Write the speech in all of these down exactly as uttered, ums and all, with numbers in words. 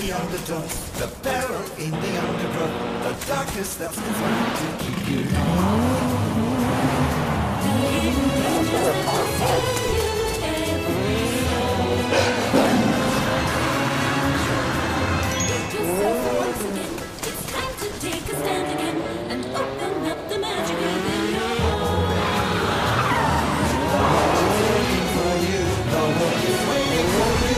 the undertow, the peril in the underbrow, the darkness that's designed to keep you low. It's time to take a stand again and open up the magic within you. Waiting for you, the world is waiting for you.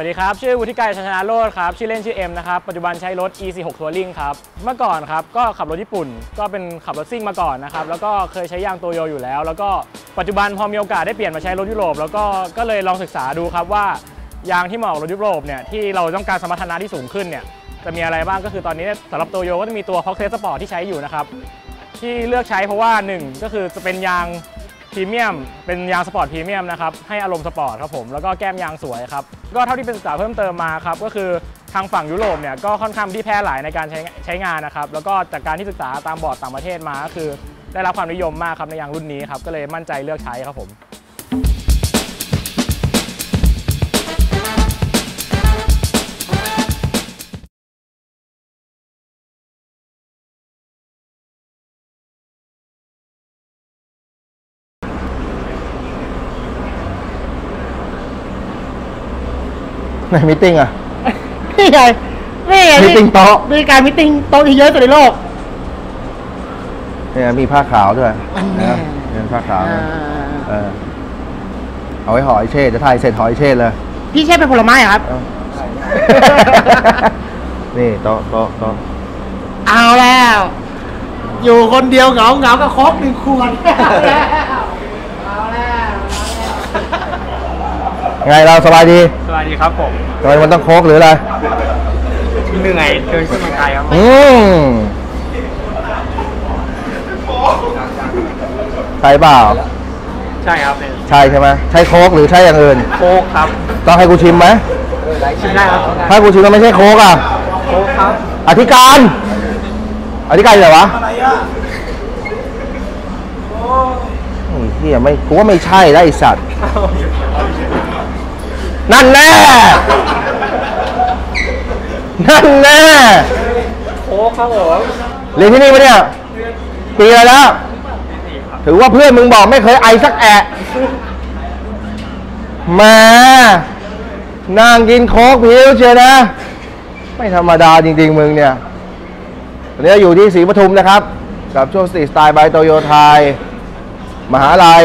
สวัสดีครับชื่อวุฒิไกร ชัยชนะโรจน์ครับชื่อเล่นชื่อ M นะครับปัจจุบันใช้รถ อี สี่สิบหก Touring ครับเมื่อก่อนครับก็ขับรถญี่ปุ่นก็เป็นขับรถซิ่งมาก่อนนะครับแล้วก็เคยใช้ยางโตโยอยู่แล้วแล้วก็ปัจจุบันพอมีโอกาสได้เปลี่ยนมาใช้รถยุโรปแล้วก็ก็เลยลองศึกษาดูครับว่ายางที่เหมาะกับรถยุโรปเนี่ยที่เราต้องการสมรรถนะที่สูงขึ้นเนี่ยจะมีอะไรบ้างก็คือตอนนี้สำหรับโตโยก็จะมีตัว Foxes Sport ที่ใช้อยู่นะครับที่เลือกใช้เพราะว่าหนึ่งก็คือจะเป็นยางพรีเมียมเป็นยางสปอร์ตพรีเมียมนะครับให้อารมณ์สปอร์ตครับผมแล้วก็แก้มยางสวยครับก็เท่าที่เป็นศึกษาเพิ่มเติมมาครับก็คือทางฝั่งยุโรปเนี่ยก็ค่อนข้างที่แพร่หลายในการใช้ใช้งานนะครับแล้วก็จากการที่ศึกษาตามบอร์ดต่างประเทศมาก็คือได้รับความนิยมมากครับในยางรุ่นนี้ครับก็เลยมั่นใจเลือกใช้ครับผมในมิทติ้งอ่ะนี่ไงนี่ไงมิทติ้งโต๊ะมีการมิทติ้งโต๊ะที่เยอะสุดในโลกเนี่ยมีผ้าขาวด้วยนะครับเป็นผ้าขาวเออเอาไว้ห่อไอเช่จะถ่ายเสร็จห่อไอเช่เลยพี่เช่เป็นผลไม้ครับนี่โต๊ะโต๊ะโต๊ะเอาแล้วอยู่คนเดียวเหงาเหงาก็คอกหนึ่งขวดเอาแล้วเอาแล้วไงเราสบายดีสบายดีครับผมทำไมมันต้องโค้กหรืออะไรเหนื่อยเดินขึ้นมาไกลครับอืมใช่เปล่าใช่ครับใช่ใช่ไหมใช่โค้กหรือใช่อย่างอื่นโค้กครับต้องให้กูชิมไหมชิมได้ครับถ้ากูชิมมันไม่ใช่โค้กอ่ะโค้กครับอธิการอธิการอะไรวะโอ้ยเฮียไม่กูว่าไม่ใช่ได้ไอ้สัตว์นั่นแน่นั่นแน่โอ้ครับผมเรียนที่นี่ปะเนี่ยปีอะไรแล้วถือว่าเพื่อนมึงบอกไม่เคยไอสักแอะมานางกินโค้กผิวเชียวนะไม่ธรรมดาจริงๆมึงเนี่ยวันนี้อยู่ที่ศรีปทุมนะครับกับช่วงสตรีทสไตล์บายโตโยไทยมหาลัย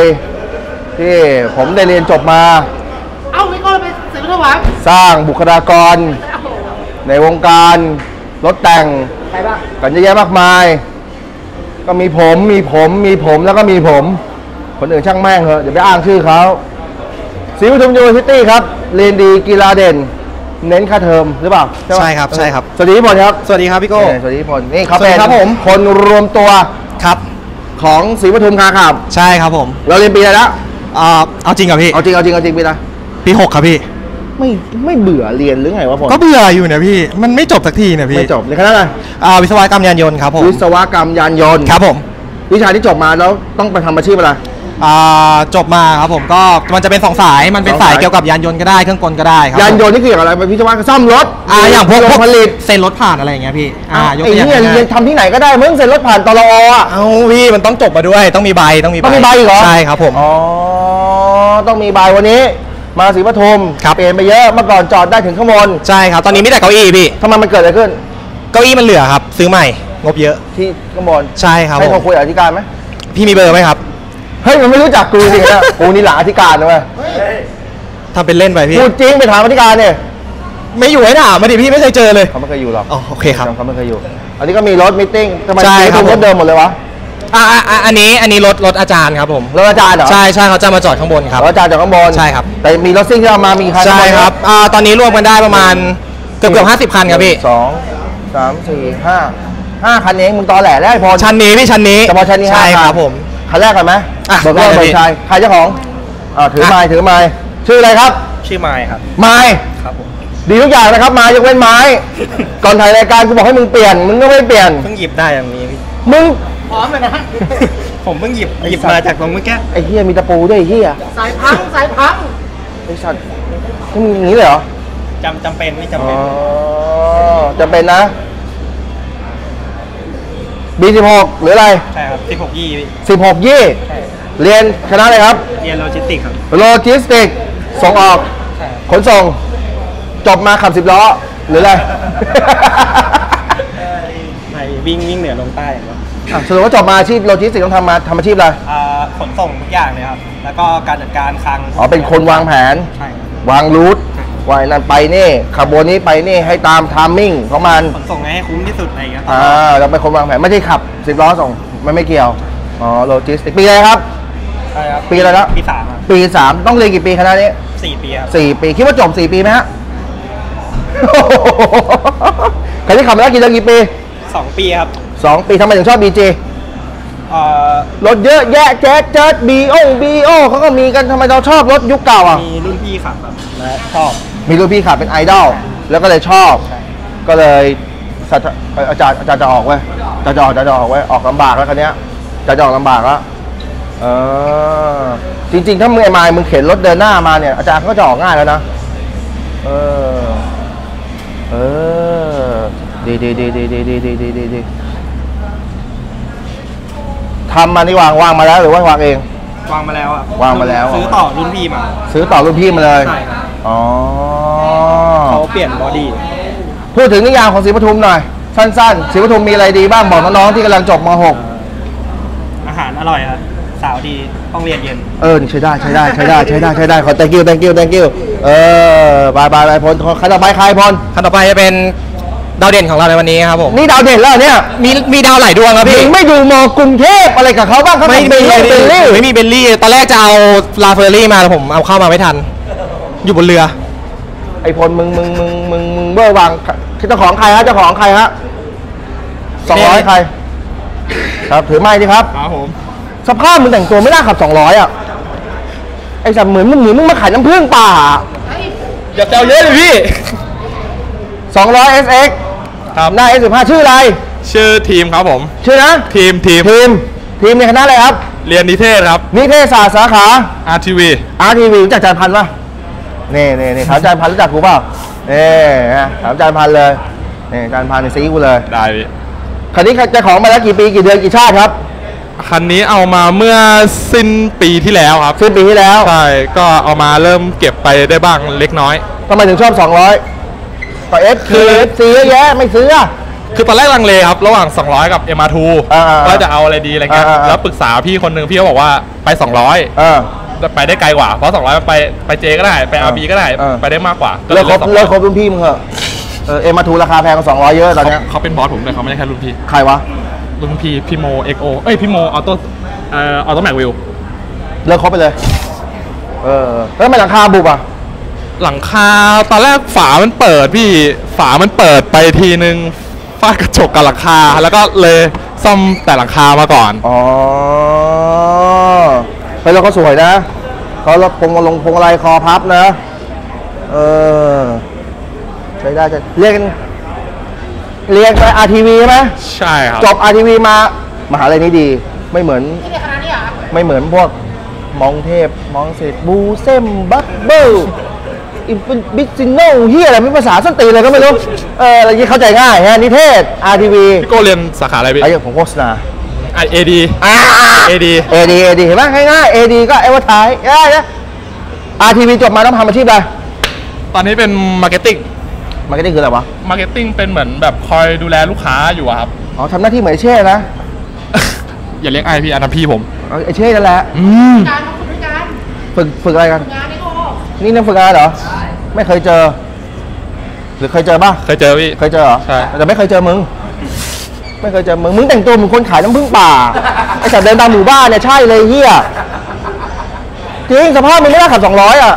ที่ผมได้เรียนจบมาสร้างบุคลากรในวงการรถแต่งกันเยอะแยะมากมายก็มีผมมีผมมีผมแล้วก็มีผมคนอื่นช่างแม่งเหอะเดี๋ยวไปอ้างชื่อเขาศรีปทุมยูนิเวอร์ซิตี้ครับเรียนดีกีฬาเด่นเน้นค่าเทอมหรือเปล่าใช่ครับใช่ครับสวัสดีพี่พลครับสวัสดีครับพี่โก้สวัสดีพี่พลนี่เขาเป็นคนรวมตัวครับของศรีปทุมคาขับใช่ครับผมเราเรียนปีอะไรแล้วเอาจริงกับพี่เอาจริงเอาจริงเอาจริงปีอะไรปีหกครับพี่ไม่ไม่เบื่อเรียนหรือไงวะผมก็เบื่ออยู่เนี่ยพี่มันไม่จบสักทีเนี่ยพี่ไม่จบเลยขนาดไหนอ่าวิศวกรรมยานยนต์ครับผมวิศวกรรมยานยนต์ครับผมวิชาที่จบมาแล้วต้องไปทำอาชีพอะไร จบมาครับผมก็มันจะเป็นสองสายมันเป็นสายเกี่ยวกับยานยนต์ก็ได้เครื่องกลก็ได้ครับยานยนต์นี่คืออย่างอะไรพี่จะว่าซ่อมรถอ่าอย่างพวกผลิตเซ็นรถผ่านอะไรอย่างเงี้ยพี่อ่าไอ้เนี่ยเรียนทำที่ไหนก็ได้เมื่อเซ็นรถผ่านตลออ่ะเอาพี่มันต้องจบมาด้วยต้องมีใบต้องมีใบต้องมีใบเหรอใช่ครับผมอ๋อต้องมีใบวันนี้มาศรีปทุมเปลี่ยนไปเยอะเมื่อก่อนจอดได้ถึงข้างบนใช่ครับตอนนี้ไม่ได้เก้าอี้พี่ทำไมมันเกิดอะไรขึ้นเก้าอี้มันเหลือครับซื้อใหม่งบเยอะที่ข้างบนใช่ครับให้เขาคุยอธิการไหมพี่มีเบอร์ไหมครับเฮ้ยมันไม่รู้จักกูจริงนะกูนี่หลาอธิการนะเว้ยทำเป็นเล่นไปพี่พูดจริงไปถามอธิการเนี่ยไม่อยู่ไอ้หน่ามาดิพี่ไม่เคยเจอเลยเขาไม่เคยอยู่หรอกอ๋อโอเคครับเขาไม่เคยอยู่อันนี้ก็มีรถมิทติ้งทำไมรถเดิมหมดเลยวะอ่าอ่าอันนี้อันนี้รถรถอาจารย์ครับผมรถอาจารย์เหรอใช่ใช่เขาจะมาจอดข้างบนครับรถอาจารย์จอดข้างบนใช่ครับแต่มีรถซิ่งที่เอามามีคันใช่ครับอ่าตอนนี้รวมกันได้ประมาณเกือบเกือบห้าสิบคันครับพี่สองสามสี่ห้าห้าคันเองมึงตอแหล่ได้พอชั้นนี้พี่ชั้นนี้แต่พอชั้นนี้ใช่ครับผมคันแรกกันไหมเบิกว่าเบิกชายใครเจ้าของอ่าถือไม้ถือไม้ชื่ออะไรครับชื่อไม้ครับไม้ครับผมดีทุกอย่างนะครับไม้ยกเว้นไม้ก่อนถ่ายรายการกูบอกให้มึงเปลี่ยนมึงก็ไม่เปลี่ยนเพิ่งหยิบได้อย่างนี้พี่มึงพร้อมเลยนะผมเพิ่งหยิบหยิบมาจากตรงเมื่อกี้ไอ้เฮียมีตะปูด้วยไอ้เฮียสายพังสายพังไอ้สัตว์มึงอย่างนี้เลยเหรอจำจำเป็นไม่จำเป็นอ๋อจำเป็นนะบี สิบหก หรืออะไรใช่ครับสิบหกยี่สิบหกยี่เรียนคณะอะไรครับเรียนโลจิสติกครับโลจิสติกส่งออกขนส่งจบมาขับสิบล้อหรืออะไรไอ้วิ่งวิ่งเหนือลงใต้ครับสรุปว่าจบมาอาชีพโลจิสติกต้องทำมาทำอาชีพอะไรขนส่งทุกอย่างเลยครับแล้วก็การจัดการคลังอ๋อเป็นคนวางแผนวางรูทวายนั่นไปนี่ขบวนนี้ไปนี่ให้ตามทามมิ่งของมันขนส่งให้คุ้มที่สุดอะไรอย่างเงี้ยอ่าเราเป็นคนวางแผนไม่ใช่ขับสิบล้อส่งมันไม่เกี่ยวอ๋อโลจิสติกปีอะไรครับใช่ครับปีอะไรแล้วปีสามปีสามต้องเรียนกี่ปีคณะนี้สี่ปีครับสี่ปีคิดว่าจบสี่ปีไหมฮะใครที่ขับมาแล้วกี่เดือนกี่ปีสองปีครับสองปีทำไมถึงชอบบีเจรถเยอะแยะแจ๊ดเจิดบีโอบีโอเขาก็มีกันทำไมเราชอบรถยุคเก่าอ่ะมีรุ่นพี่ขับและชอบมีรุ่นพี่ขับเป็นไอดอลแล้วก็เลยชอบก็เลยอาจารย์อาจารย์จะออกไว้จะออกจะออกไว้ออกลำบากแล้วคันนี้จะออกลำบากแล้วเออจริงๆถ้ามึงไอ้ไม้มึงเข็นรถเดินหน้ามาเนี่ยอาจารย์เขาจะออกง่ายแล้วนะเออเออดีดีดีดีดีดีดีดีทำมานี่วางวางมาแล้วหรือว่าวางเองวางมาแล้วอะวางมาแล้วซื้อต่อรุ่นพี่มาซื้อต่อรุ่นพี่มาเลยใช่ครับอ๋อเขาเปลี่ยนบอดี้พูดถึงนิยามของศรีปทุมหน่อยสั้นๆศรีปทุมมีอะไรดีบ้างบอกน้องๆที่กำลังจบมหกอาหารอร่อยครับสาวดีต้องเรียนเย็นเออใช้ได้ใช้ได้ใช้ได้ใช้ได้ใช้ได้ขอ thank you thank you thank you เออบายบายพลขั้นต่อไปใครพลขั้นต่อไปจะเป็นดาวเด่นของเราในวันนี้ครับผมนี่ดาวเด่นแล้วเนี่ยมีมีดาวหลายดวงครับพี่ไม่ดูมอกรุงเทพอะไรกับเขาบ้างเขาไม่มีเบลลี่ไม่มีเบลลี่ตอนแรกจะเอาลาเฟอร์รี่มาแต่ผมเอาเข้ามาไม่ทันอยู่บนเรือไอพลมึงมึงมึงมึงมึงเบ้อวางเจ้าของใครฮะเจ้าของใครฮะสองร้อยใครครับถือไม้ดิครับครับผมสภาพมึงแต่งตัวไม่น่าขับสองร้อยอ่ะไอสัตว์เหมือนมึงเหมือนมึงมาขายน้ำผึ้งป่าอย่าแซวเยอะเลยพี่สองร้อย เอส เอ็กซ์ ครับหน้า เอส สิบห้า ชื่ออะไรชื่อทีมครับผมชื่อนะทีมทีมทีมทีมในคณะอะไรครับเรียนนิเทศครับนิเทศศาสตร์สาขา อาร์ ที วี อาร์ ที วี รู้จักอาจารย์พันธุ์ป่ะนี่นี่นี่ถามอาจารย์พันธุ์รู้จักกูเปล่าเออถามอาจารย์พันธุ์เลยนี่อาจารย์พันธุ์ในซีกูเลยได้พี่คันนี้จะของมาแล้วกี่ปีกี่เดือนกี่ชาติครับคันนี้เอามาเมื่อสิ้นปีที่แล้วครับสิ้นปีที่แล้วใช่ก็เอามาเริ่มเก็บไปได้บ้างเล็กน้อยทำไมถึงชอบสองร้อยคือซื้อแยะไม่ซื้อคือตอนแรกลังเลครับระหว่างสองร้อยกับ เอ็ม อาร์ ทู ก็จะเอาอะไรดีอะไรเงี้ยแล้วปรึกษาพี่คนหนึ่งพี่เขาบอกว่าไปสองร้อยไปได้ไกลกว่าเพราะสองร้อยไปไปเจก็ได้ไป อาร์ บี ก็ได้ไปได้มากกว่าเลิกครบเลิกครบรุ่นพี่มึงเหรอเออ เอ็ม อาร์ ทู ราคาแพงกว่าสองร้อยเยอะตอนนี้เขาเป็นบอสผมเลยเขาไม่ได้แค่รุ่นพี่ใครวะรุ่นพี่พี่โม เอ็กซ์ โอ เอ้ยพี่โมออโต้เอ่อออโต้แม็กวิวเลิกครบไปเลยเออแล้วทำไมราคาบุบอ่ะหลังคาตอนแรกฝามันเปิดพี่ฝามันเปิดไปทีนึงฟาดกระจกกับหลังคาแล้วก็เลยซ่อมแต่หลังคามาก่อนอ๋อเฮ้ยเราก็สวยนะเขาลดพงลงพงลายคอพับนะเออใช้ได้จะเรียนเรียนไป อาร์ ที วี ใช่ไหมใช่ครับจบ อาร์ ที วี มามหาลัยนี้ดีไม่เหมือนไม่เหมือนพวก มองเทพมองเสร็จบูเซมบัคเบิลอินฟินิติโน่เฮียอะไรไม่ภาษาสันติอะไรก็ไม่รู้เอออะไรที่เข้าใจง่ายฮะนิเทศ อาร์ ที วี พี่โก้เรียนสาขาอะไรพี่ไอ้อย่างผมโฆษณาไอเอดีเอดีเอดีเอดีเห็นไหมง่ายๆเอดีก็เอวทายง่ายนะอาร์ทีวีจบมาต้องทำอาชีพอะไรตอนนี้เป็นมาร์เก็ตติ้งมาร์เก็ตติ้งคืออะไรวะมาร์เก็ตติ้งเป็นเหมือนแบบคอยดูแลลูกค้าอยู่ครับอ๋อทำหน้าที่เหมือนเช่นะอย่าเลี้ยงไอพี่อาร์ทีพี่ผมไอเช่นั่นแหละการฝึกการฝึกฝึกอะไรกันนี่นั่งฝึกงานเหรอไม่เคยเจอหรือเคยเจอป่ะเคยเจอพี่เคยเจอเหรอใช่แต่ไม่เคยเจอมึงไม่เคยเจอมึงมึงแต่งตัวเหมือนคนขายน้ำผึ้งป่าไอ้สัตว์เดินตามหมู่บ้านเนี่ยใช่เลยเฮียจริงสภาพมึงไม่น่าขับสองร้อยอ่ะ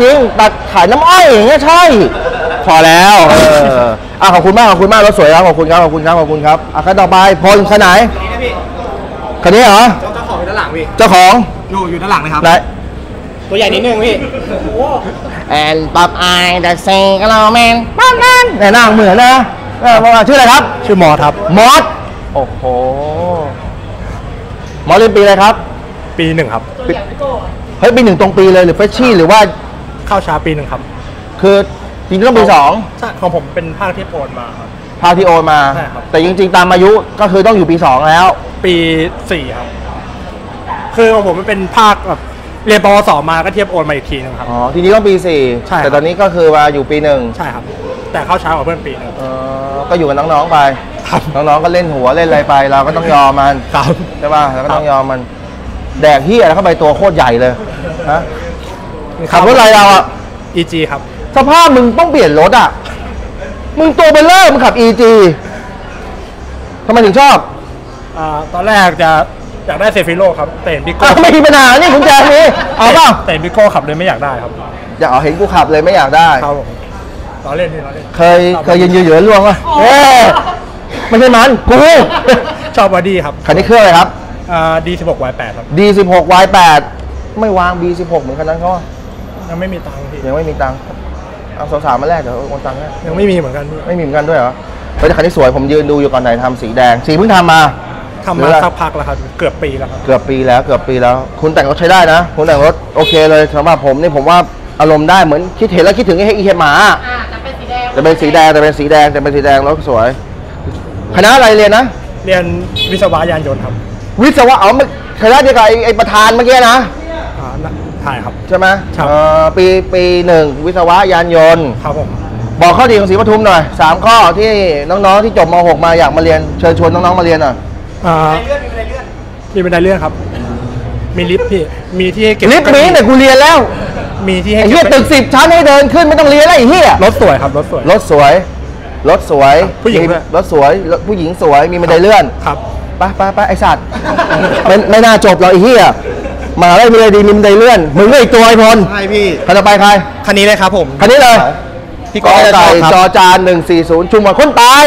จริงแต่ขายน้ำอ้อยอย่างเงี้ยใช่พอแล้วเอออ่ะขอบคุณมากขอบคุณมากรถสวยครับขอบคุณครับขอบคุณครับขอบคุณครับอ่ะขั้นต่อไปพลขนาดไหนคันนี้เหรอเจ้าของอยู่ด้านหลังพี่เจ้าของอยู่อยู่ด้านหลังนะครับตัวใหญ่นิดนึงพี่แอนป๊อปไอเดอะเซกเราแมนบ้านนั่นแต่หน้าเหมือนนะชื่ออะไรครับชื่อมอสครับมอสโอ้โหมอสเรียนปีอะไรครับปีหนึ่งครับเฮ้ยปีหนึ่งตรงปีเลยหรือเฟชชี่หรือว่าเข้าช้าปีหนึ่งครับคือจริงๆต้องปีสองของผมเป็นภาคที่โอนมาครับภาคที่โอนมาแต่จริงๆตามอายุก็คือต้องอยู่ปีสองแล้วปีสี่ครับคือของผมมันเป็นภาคแบบเรียนปวสมาก็เทียบโอนมาอีกทีนึงครับอ๋อทีนี้ก็ปีสี่ใช่แต่ตอนนี้ก็คือมาอยู่ปีหนึ่งใช่ครับแต่เข้าช้ากว่าเพื่อนปีนึงก็อยู่กับน้องๆไปน้องๆก็เล่นหัวเล่นอะไรไปเราก็ต้องยอมมันใช่ป่ะเราก็ต้องยอมมันแดกเหี้ยแล้วเข้าไปตัวโคตรใหญ่เลยฮะขับรถอะไรเราอ่ะ อี จี ครับสภาพมึงต้องเปลี่ยนรถอ่ะมึงตัวเบลเลอร์มึงขับ อี จี ทำไมถึงชอบอ่าตอนแรกจะอยากได้เซฟิโร่ครับแต่เห็นพี่โก้ไม่มีปัญหานี่คุณแจนี่เอาป่ะแต่พี่โก้ขับเลยไม่อยากได้ครับอยากเอาเห็นกูขับเลยไม่อยากได้ครับผมล้อเล่นนี่ล้อเล่นเคยเคยยืนยืนเหยื่อล่วงป่ะเอ๊ะไม่ใช่มันกูชอบบอดี้ครับคันนี้เครื่องอะไรครับอ่า ดี สิบหก วาย แปด ครับ ดี สิบหก วาย แปด ไม่วาง บี สิบหก เหมือนคันนั้นเขายังไม่มีตังค์พี่ยังไม่มีตังค์เอาสาวๆมาแรกเดี๋ยวโอนตังค์ให้ยังไม่มีเหมือนกันไม่มีเหมือนกันด้วยเหรอแต่คันนี้สวยผมยืนดูอยู่ก่อนไหนทำสีแดงสีเพิ่งทำมาทำมาสักพักแล้วครับเกือบปีแล้วครับเกือบปีแล้วเกือบปีแล้วคุณแต่งรถใช้ได้นะคุณแต่งรถโอเคเลยสำหรับผมนี่ผมว่าอารมณ์ได้เหมือนคิดเห็นแล้วคิดถึงไอ้อีเห็บหมาแต่เป็นสีแดงแต่เป็นสีแดงแต่เป็นสีแดงแต่เป็นสีแดงรถสวยคณะอะไรเรียนนะเรียนวิศวะยานยนต์ครับวิศวะเอาไม่คณะเดียวกับไอ้ประธานเมื่อกี้นะใช่ครับใช่ไหมปีปีหนึ่งวิศวะยานยนต์ครับผมบอกข้อดีของศรีปทุมหน่อยสามข้อที่น้องๆที่จบม หก มาอยากมาเรียนเชิญชวนน้องๆมาเรียนหน่อยมีบันไดเลื่อนครับมีลิฟต์พี่มีที่ให้เก็บลิฟต์มีแต่กูเรียนแล้วมีที่ให้เก็บตึกสิบชั้นให้เดินขึ้นไม่ต้องเรียนอะไรไอ้เหี้ยรถสวยครับรถสวยรถสวยรถสวยผู้หญิงรถสวยผู้หญิงสวยมีบันไดเลื่อนครับไปไปไปไอสัตว์ไม่ไม่น่าจบเราไอ้เหี้ยมาได้มีอะไรดีมีบันไดเลื่อนมึงก็อีกตัวไอ้พลใช่พี่คันต่อไปใครคันนี้เลยครับผมคันนี้เลยที่กอไก่จอจานหนึ่งสี่ศูนย์ชุมพลคนตาย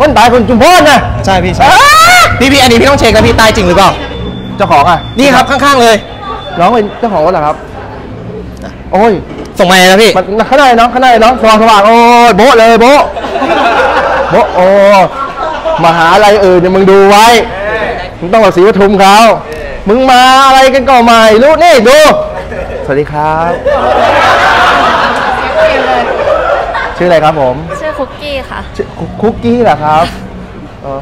คนตายคนชุมพลนะใช่พี่ใช่พี่พี่อันนี้พี่ต้องเช็คนะพี่ตายจริงหรือเปล่าเจ้าของอ่ะนี่ครับข้างๆเลยน้องเป็นเจ้าของรถเหรอครับโอ้ยส่งมาเลยนะพี่ข้างในน้องข้างในน้องสว่างสว่างโอ้โบ๊ะเลยโบ๊ะโบ๊ะโอ้มหาอะไรเออเนี่ยมึงดูไว้มึงต้องกับศรีปทุมเขามึงมาอะไรกันก่อนใหม่รู้นี่ดูสวัสดีครับชื่ออะไรครับผมชื่อคุกกี้ค่ะคุกกี้เหรอครับ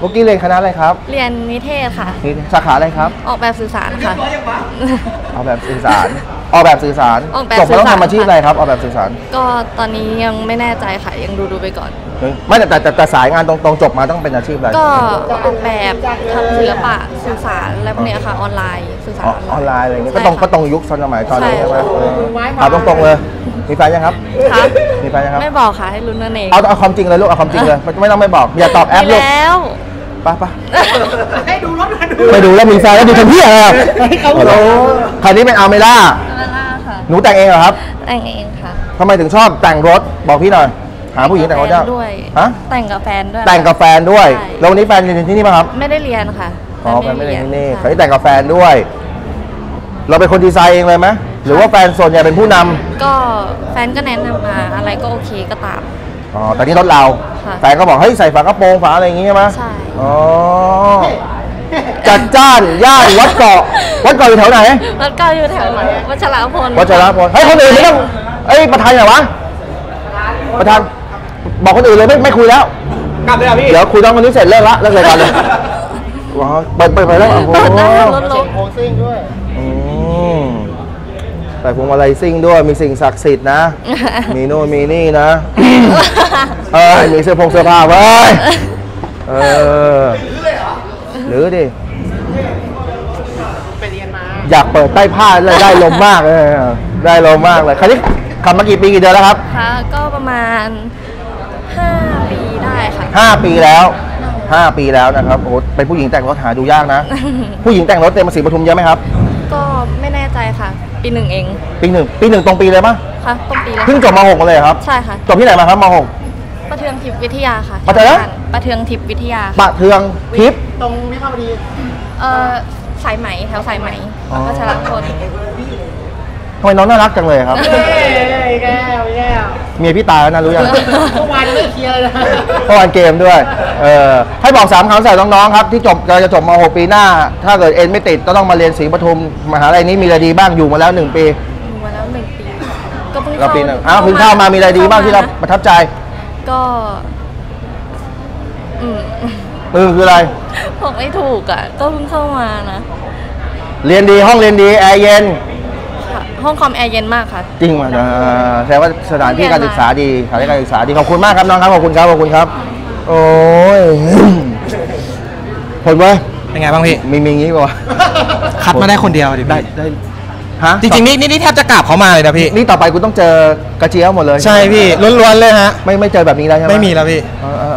คุกกี้เรียนคณะอะไรครับเรียนนิเทศค่ะสาขาอะไรครับออกแบบสื่อสารค่ะออกแบบสื่อสารออกแบบสื่อสารจบแล้วทำอาชีพอะไรครับออกแบบสื่อสารก็ตอนนี้ยังไม่แน่ใจค่ะยังดูดูไปก่อนไม่แต่แต่แต่สายงานตรงๆจบมาต้องเป็นอาชีพอะไรก็ออกแบบทำศิลปะสื่อสารอะไรพวกนี้ค่ะออนไลน์สื่อสารออนไลน์อะไรเงี้ยก็ตรงก็ตรงยุคสมัยตอนนี้ใช่ไหมถามตรงๆเลยมีแฟนยังครับค่ะมีแฟนยังครับไม่บอกค่ะให้ลุ้นนั่นเองเอาเอาความจริงเลยลูกเอาความจริงเลยไม่ต้องไม่บอกอย่าตอบแอปลูกไปไปให้ดูรถมาดูไปดูแล้วมีแฟนแล้วดูทำเพี้ยอะไรเขาโอ้คันนี้เป็นอัลเมร่าอัลเมร่าค่ะหนูแต่งเองเหรอครับแต่งเองค่ะทำไมถึงชอบแต่งรถบอกพี่หน่อยหาผู้หญิงแต่งรถด้วยฮะแต่งกับแฟนด้วยแต่งกับแฟนด้วยแล้ววันนี้แฟนเรียนที่นี่ป่ะครับไม่ได้เรียนค่ะอ๋อแฟนไม่ได้เรียนที่นี่คันนี้แต่งกับแฟนด้วยเราเป็นคนดีไซน์เองเลยไหมหรือว่าแฟนส่วนใหญ่เป็นผู้นำก็แฟนก็แนะนำมาอะไรก็โอเคก็ตามอ๋อแต่นี่รถเราแฟนก็บอกเฮ้ยใส่ฝากระโปรงฝาอะไรอย่างงี้ใช่ไหมใช่อ๋อ จัดจ้านย่านวัดเกาะวัดเกาะอยู่แถวไหนวัดเกาะอยู่แถววัชรพลวัชรพลเฮ้ยคนอื่นไม่ต้องเอ้ยประธานเหรอวะประธานบอกคนอื่นเลยไม่ไม่คุยแล้วกลับเลยอ่ะพี่เดี๋ยวคุยต้องวันนี้เสร็จเลิกละเลิกรายการเลยว้าวไปไปไปแล้วโอ้โหเสียงโค้งซิ่งด้วยใส่พวงมาลัยซิ่งด้วยมีสิ่งศักดิ์สิทธิ์นะมีโน่นมีนี่นะเออมีเสื้อพงเสื้อผ้าไว้เออหรือดิไปเรียนมาอยากเปิดใต้ผ้าเลยได้ลมมากเลยได้ลมมากเลยคันนี้ขับมากี่ปีกี่เดือนแล้วครับค่ะก็ประมาณห้าปีได้ค่ะห้าปีแล้วห้าปีแล้วนะครับโอ้เป็นผู้หญิงแต่งรถหาดูยากนะผู้หญิงแต่งรถเต็มมาสีปทุมเยอะไหมครับก็ไม่แน่ใจค่ะปีหนึ่งเองปีหนึ่งปีหนึ่งตรงปีเลยป่ะค่ะตรงปีเลยเพิ่งจบม.หกมาเลยครับใช่ค่ะจบที่ไหนมาครับม.หกประเทืองทิพย์วิทยาค่ะประเทืองประเทืองทิพย์วิทยาประเทืองทิพย์ตรงวิภาวดีเอ่อสายไหมแถวสายไหมแล้วก็ชลาพลทำไมน้องน่ารักจังเลยครับแก้วแก้วเมียพี่ตายแล้วนะรู้ยังเมื่อวานเชียร์เลยนะเมื่อวานเกมด้วยเออให้บอกสามคำใส่น้องๆครับที่จบจะจบม.หกปีหน้าถ้าเกิดเอ็นไม่ติดก็ต้องมาเรียนศรีปทุมมหาลัยนี้มีอะไรดีบ้างอยู่มาแล้วหนึ่งปีอยู่มาแล้วหนึ่งปีก็เพิ่งเข้าปีหนึ่งอ้าวเพิ่งเข้ามามีอะไรดีบ้างที่เราประทับใจก็อืมอืมคืออะไรบอกไม่ถูกอ่ะก็เพิ่งเข้ามานะเรียนดีห้องเรียนดีแอร์เย็นห้องคอมแอร์เย็นมากค่ะจริงมากนะแสดงว่าสถานที่การศึกษาดีสถานที่การศึกษาดีขอบคุณมากครับน้องครับขอบคุณครับขอบคุณครับโอ้ยผลว่าเป็นไงบ้างพี่มีมีงี้ป่ะคัดมาได้คนเดียวดิได้ได้ฮะจริงๆนี่นี่แทบจะกราบเขามาเลยนะพี่นี่ต่อไปคุณต้องเจอกระเจี๊ยบหมดเลยใช่พี่ล้วนๆเลยฮะไม่ไม่เจอแบบนี้แล้วใช่ไหมไม่มีแล้วพี่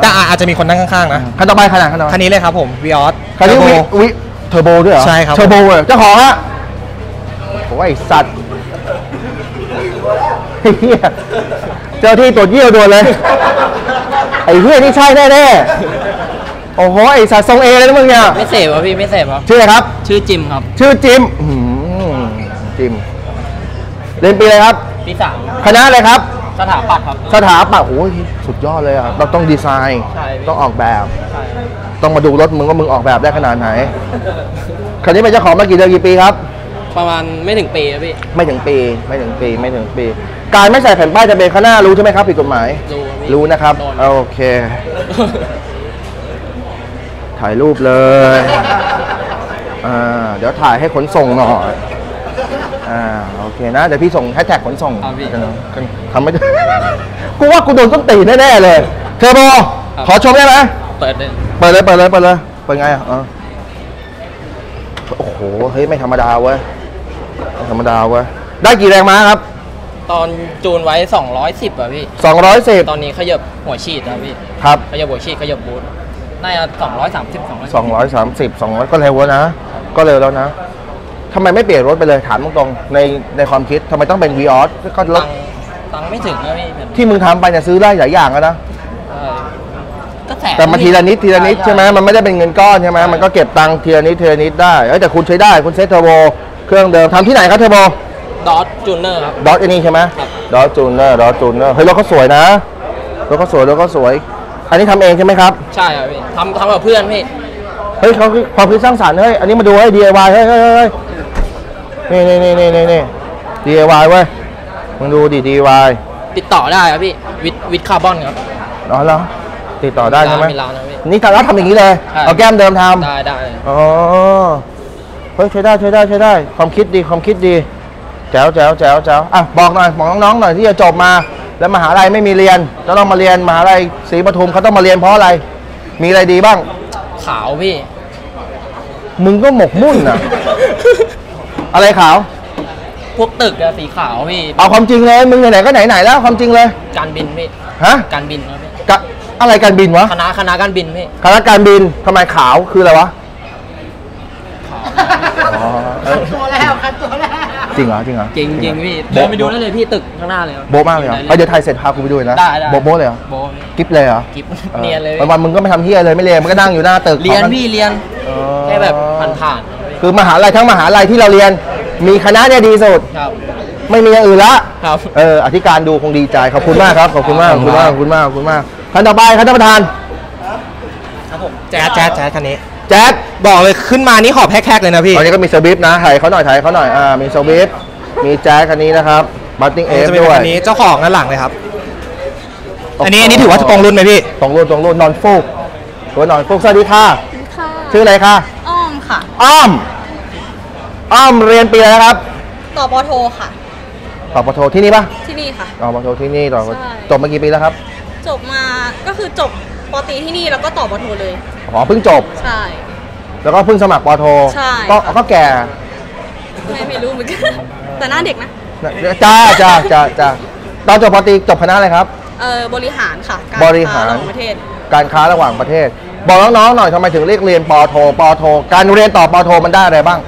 แต่อาจจะมีคนนั่งข้างๆนะคันต่อไปขนาดขนาดคันนี้เลยครับผมวีออสคันนี้วีเทอร์โบด้วยเหรอใช่ครับเทอร์โบเจ้าของฮะโอ้ยสัตว์เจ้าที่ตรวจเยี่ยวด่วนเลยไอ้เพื่อนนี่ใช่แน่ๆโอ้โหไอ้สัตว์ทรงเอเลยนะมึงเนี่ยไม่เสพหรอพี่ไม่เสพหรอชื่ออะไรครับชื่อจิมครับชื่อจิมจิมเรียนปีอะไรครับปีสามคณะอะไรครับสถาปัตย์ครับสถาปัตย์โอ้ยสุดยอดเลยอ่ะเราต้องดีไซน์ต้องออกแบบต้องมาดูรถมึงว่ามึงออกแบบได้ขนาดไหนคันนี้เป็นเจ้าของมากี่เดือนกี่ปีครับประมาณไม่ถึงปีครับพี่ไม่ถึงปีไม่ถึงปีไม่ถึงปีการไม่ใส่แผ่นป้ายจะเบรคข้างหน้ารู้ใช่ไหมครับผิดกฎหมายรู้รู้นะครับโอเคถ่ายรูปเลยอ่าเดี๋ยวถ่ายให้ขนส่งหน่อยอ่าโอเคนะเดี๋ยวพี่ส่งแฮชแท็กขนส่งทำไม่ได้กูว่ากูโดนต้นตีแน่ๆเลยเทอร์โบขอชมได้ไหมเปิดเลยเปิดเลยเปิดเลยเปิดเลยเปิดไงอ่ะโอ้โหเฮ้ยไม่ธรรมดาเว้ยธรรมดาเว้ยได้กี่แรงม้าครับตอนจูนไว้สองร้อยสิบอ่ะพี่สองร้อยสิบตอนนี้ขยับหัวฉีดนะพี่ครับขยับหัวฉีดขยับบูทได้สองร้อยสามสิบ สองร้อยสามสิบ สองร้อยก็เร็วนะก็เร็วแล้วนะทำไมไม่เปลี่ยนรถไปเลยถามตรงๆในในความคิดทำไมต้องเป็น วี ออส ก็รถตังไม่ถึงนะพี่ที่มึงทำไปเนี่ยซื้อได้หลายอย่างแล้วนะแต่มาทีละนิดทีละนิดใช่ไหมมันไม่ได้เป็นเงินก้อนใช่ไหมมันก็เก็บตังค์ทีละนิดทีละนิดได้แต่คุณใช้ได้คุณเซตเทอร์โบเครื่องเดิมทำที่ไหนครับเทอร์โบดอทจูเนอร์ครับดอทอันนี้ใช่ไหมดอทจูเนอร์ดอทจูเนอร์เฮ้ยรถก็สวยนะรถก็สวยรถก็สวยอันนี้ทำเองใช่ไหมครับใช่ครับพี่ทำทำกับเพื่อนพี่เฮ้ยเขาความคิดสร้างสรรค์เฮ้ยอันนี้มาดูให้ ดี ไอ วาย เฮ้ยเฮ้ยเฮ้ยนี่นี่นี่นี่นี่ ดี ไอ วาย เว้ยมึงดูดิ ดี ไอ วาย ติดต่อได้ครับพี่วิดวิดคาร์บอนครับอ๋อแล้วติดต่อได้ใช่ไหมนี่ทางรัฐทำอย่างนี้เลยเอาแก้มเดิมทำได้ได้อ๋อเฮ้ยใช้ได้ใช้ได้ใช้ได้ความคิดดีความคิดดีแจ๋วแจ๋วแจ๋วแจ๋วอ่ะบอกหน่อยบอกน้องๆหน่อยที่จะจบมาแล้วมหาลัยไม่มีเรียนจะต้องมาเรียนมหาลัยศรีปทุมเขาต้องมาเรียนเพราะอะไรมีอะไรดีบ้างขาวพี่มึงก็หมกมุ่นนะอะไรขาวพวกตึกอะสีขาวพี่เอาความจริงเลยมึงไหนๆก็ไหนๆแล้วความจริงเลยการบินพี่ฮะการบินครับอะไรการบินวะคณะคณะการบินพี่คณะการบินทำไมขาวคืออะไรวะขัดตัวแล้วขัดตัวแล้วจริงเหรอจริงเหรอจริงจริงพี่เดินไปดูได้เลยพี่ตึกข้างหน้าเลยโบ๊ะมากเลยเหรอเดี๋ยวไทยเสร็จพาคุณไปดูนะได้ได้โบ๊ะเลยเหรอโบ๊ะกิ๊บเลยเหรอกิ๊บเนียนเลยวันๆมึงก็ไม่ทำเหี้ยเลยไม่เรียนมึงก็นั่งอยู่หน้าตึกเรียนพี่เรียนแค่แบบผ่านๆคือมหาลัยทั้งมหาลัยที่เราเรียนมีคณะเนี่ยดีสุดไม่มีอย่างอื่นละเอออธิการดูคงดีใจขอบคุณมากครับขอบคุณมากขอบคุณมากขอบคุณมากขอบคุณมากคันต่อไปครับท่านประธานครับผมแจ๊ดแจ๊ดแจ๊ดคันนี้แ แจ๊ดบอกเลยขึ้นมานี่หอบแฮกๆเลยนะพี่ตอนนี้ก็มีเซอร์บิฟนะถ่ายเขาหน่อยถ่ายเขาหน่อยอ่ามีเซอร์บิฟมีแจ๊ดคันนี้นะครับบัตติ้งเอฟด้วยอันนี้เจ้าของด้านหลังเลยครับอันนี้อันนี้ถือว่าตรงรุ่นไหมพี่ตรงรุ่นตรงรุ่นนอนฟูกตัวนอนฟูกสวัสดีค่ะชื่ออะไรคะอ้อมค่ะอ้อมอ้อมเรียนปีอะไรครับต่อปโทค่ะต่อปโทที่นี่ปะที่นี่ค่ะต่อปโทที่นี่ต่อจบมากี่ปีแล้วครับจบมาก็คือจบปตีที่นี่แล้วก็ต่อปโทเลยอ๋อเพิ่งจบใช่แล้วก็เพิ่งสมัครปโทใช่ก็แก่ไม่ไม่รู้เหมือนกันแต่หน้าเด็กนะจ้าจ้าจ้าจ้าตอนจบปตีจบคณะอะไรครับเออบริหารค่ะบริหารประเทศการค้าระหว่างประเทศบอกน้องๆหน่อยทำไมถึงเรียกเรียนปโทปโทการเรียนต่อปโทมันได้อะไรบ้าง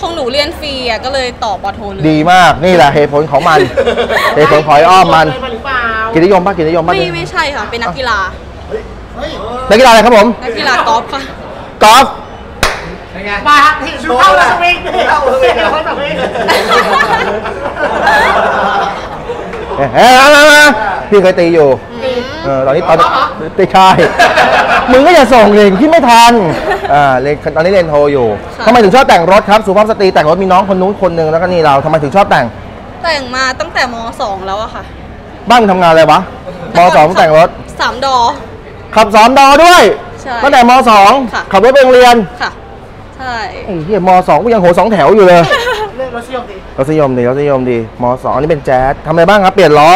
ของหนูเรียนฟรีอ่ะก็เลยต่อปโทเลยดีมากนี่แหละเหตุผลของมันเหตุผลของอ้อมมันกิจนิยมป่ะกิจนิยมป่ะไม่ไม่ใช่ค่ะเป็นนักกีฬานักกีฬาอะไรครับผมนักกีฬากอล์ฟค่ะกอล์ฟมาที่ชูเข้าสวิงเข้าสวิงเข้าสวิงเฮ้ยมาพี่เคยตีอยู่ตอนนี้ตอนตีชายมึงก็อย่าส่งเองที่ไม่ทันอ่าตอนนี้เรียนโทอยู่ทำไมถึงชอบแต่งรถครับสุภาพสตรีแต่งรถมีน้องคนนู้นคนหนึ่งแล้วก็นี่เราทำไมถึงชอบแต่งแต่งมาตั้งแต่มอสองแล้วอะค่ะบ้างทำงานอะไรวะมอสองแต่งรถสามดอขับสามดอด้วยตั้งแต่มอสองขับรถไปโรงเรียนค่ะใช่ไอ้เหี้ยมอสองกูยังโหสองแถวอยู่เลยรถนิยมดีรถนิยมดีรถนิยมดีมอสองนี่เป็นแจ๊สทำอะไรบ้างครับเปลี่ยนล้อ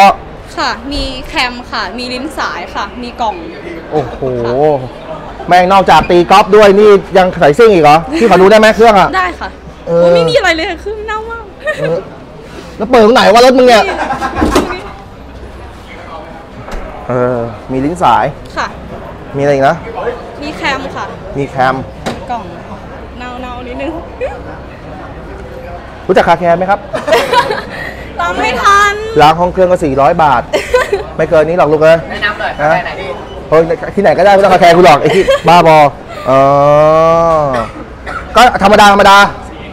ค่ะมีแคมค่ะมีลิ้นสายค่ะมีกล่องโอ้โหแม่งนอกจากตีกอล์ฟด้วยนี่ยังใส่ซิ่งอีกเหรอพี่ขอดูได้ไหมเครื่องอ่ะได้ค่ะไม่มีอะไรเลยเครื่องเน่ามากแล้วเปิดตรงไหนวะรถมึงเนี่ยเออมีลิ้นสายค่ะมีอะไรอีกนะมีแคมค่ะมีแคมกล่องเน่าเน่านิดนึงรู้จักคาแคร์ไหมครับตามไม่ทันล้างห้องเครื่องก็สี่ร้อยบาทไม่เกินนี้หรอกลูกเลยแนะนำเลยไปไหนดีเฮ้ยที่ไหนก็ได้ไม่ต้องคาแคร์กูหรอกไอ้ที่บ้าบออ๋อก็ธรรมดาธรรมดา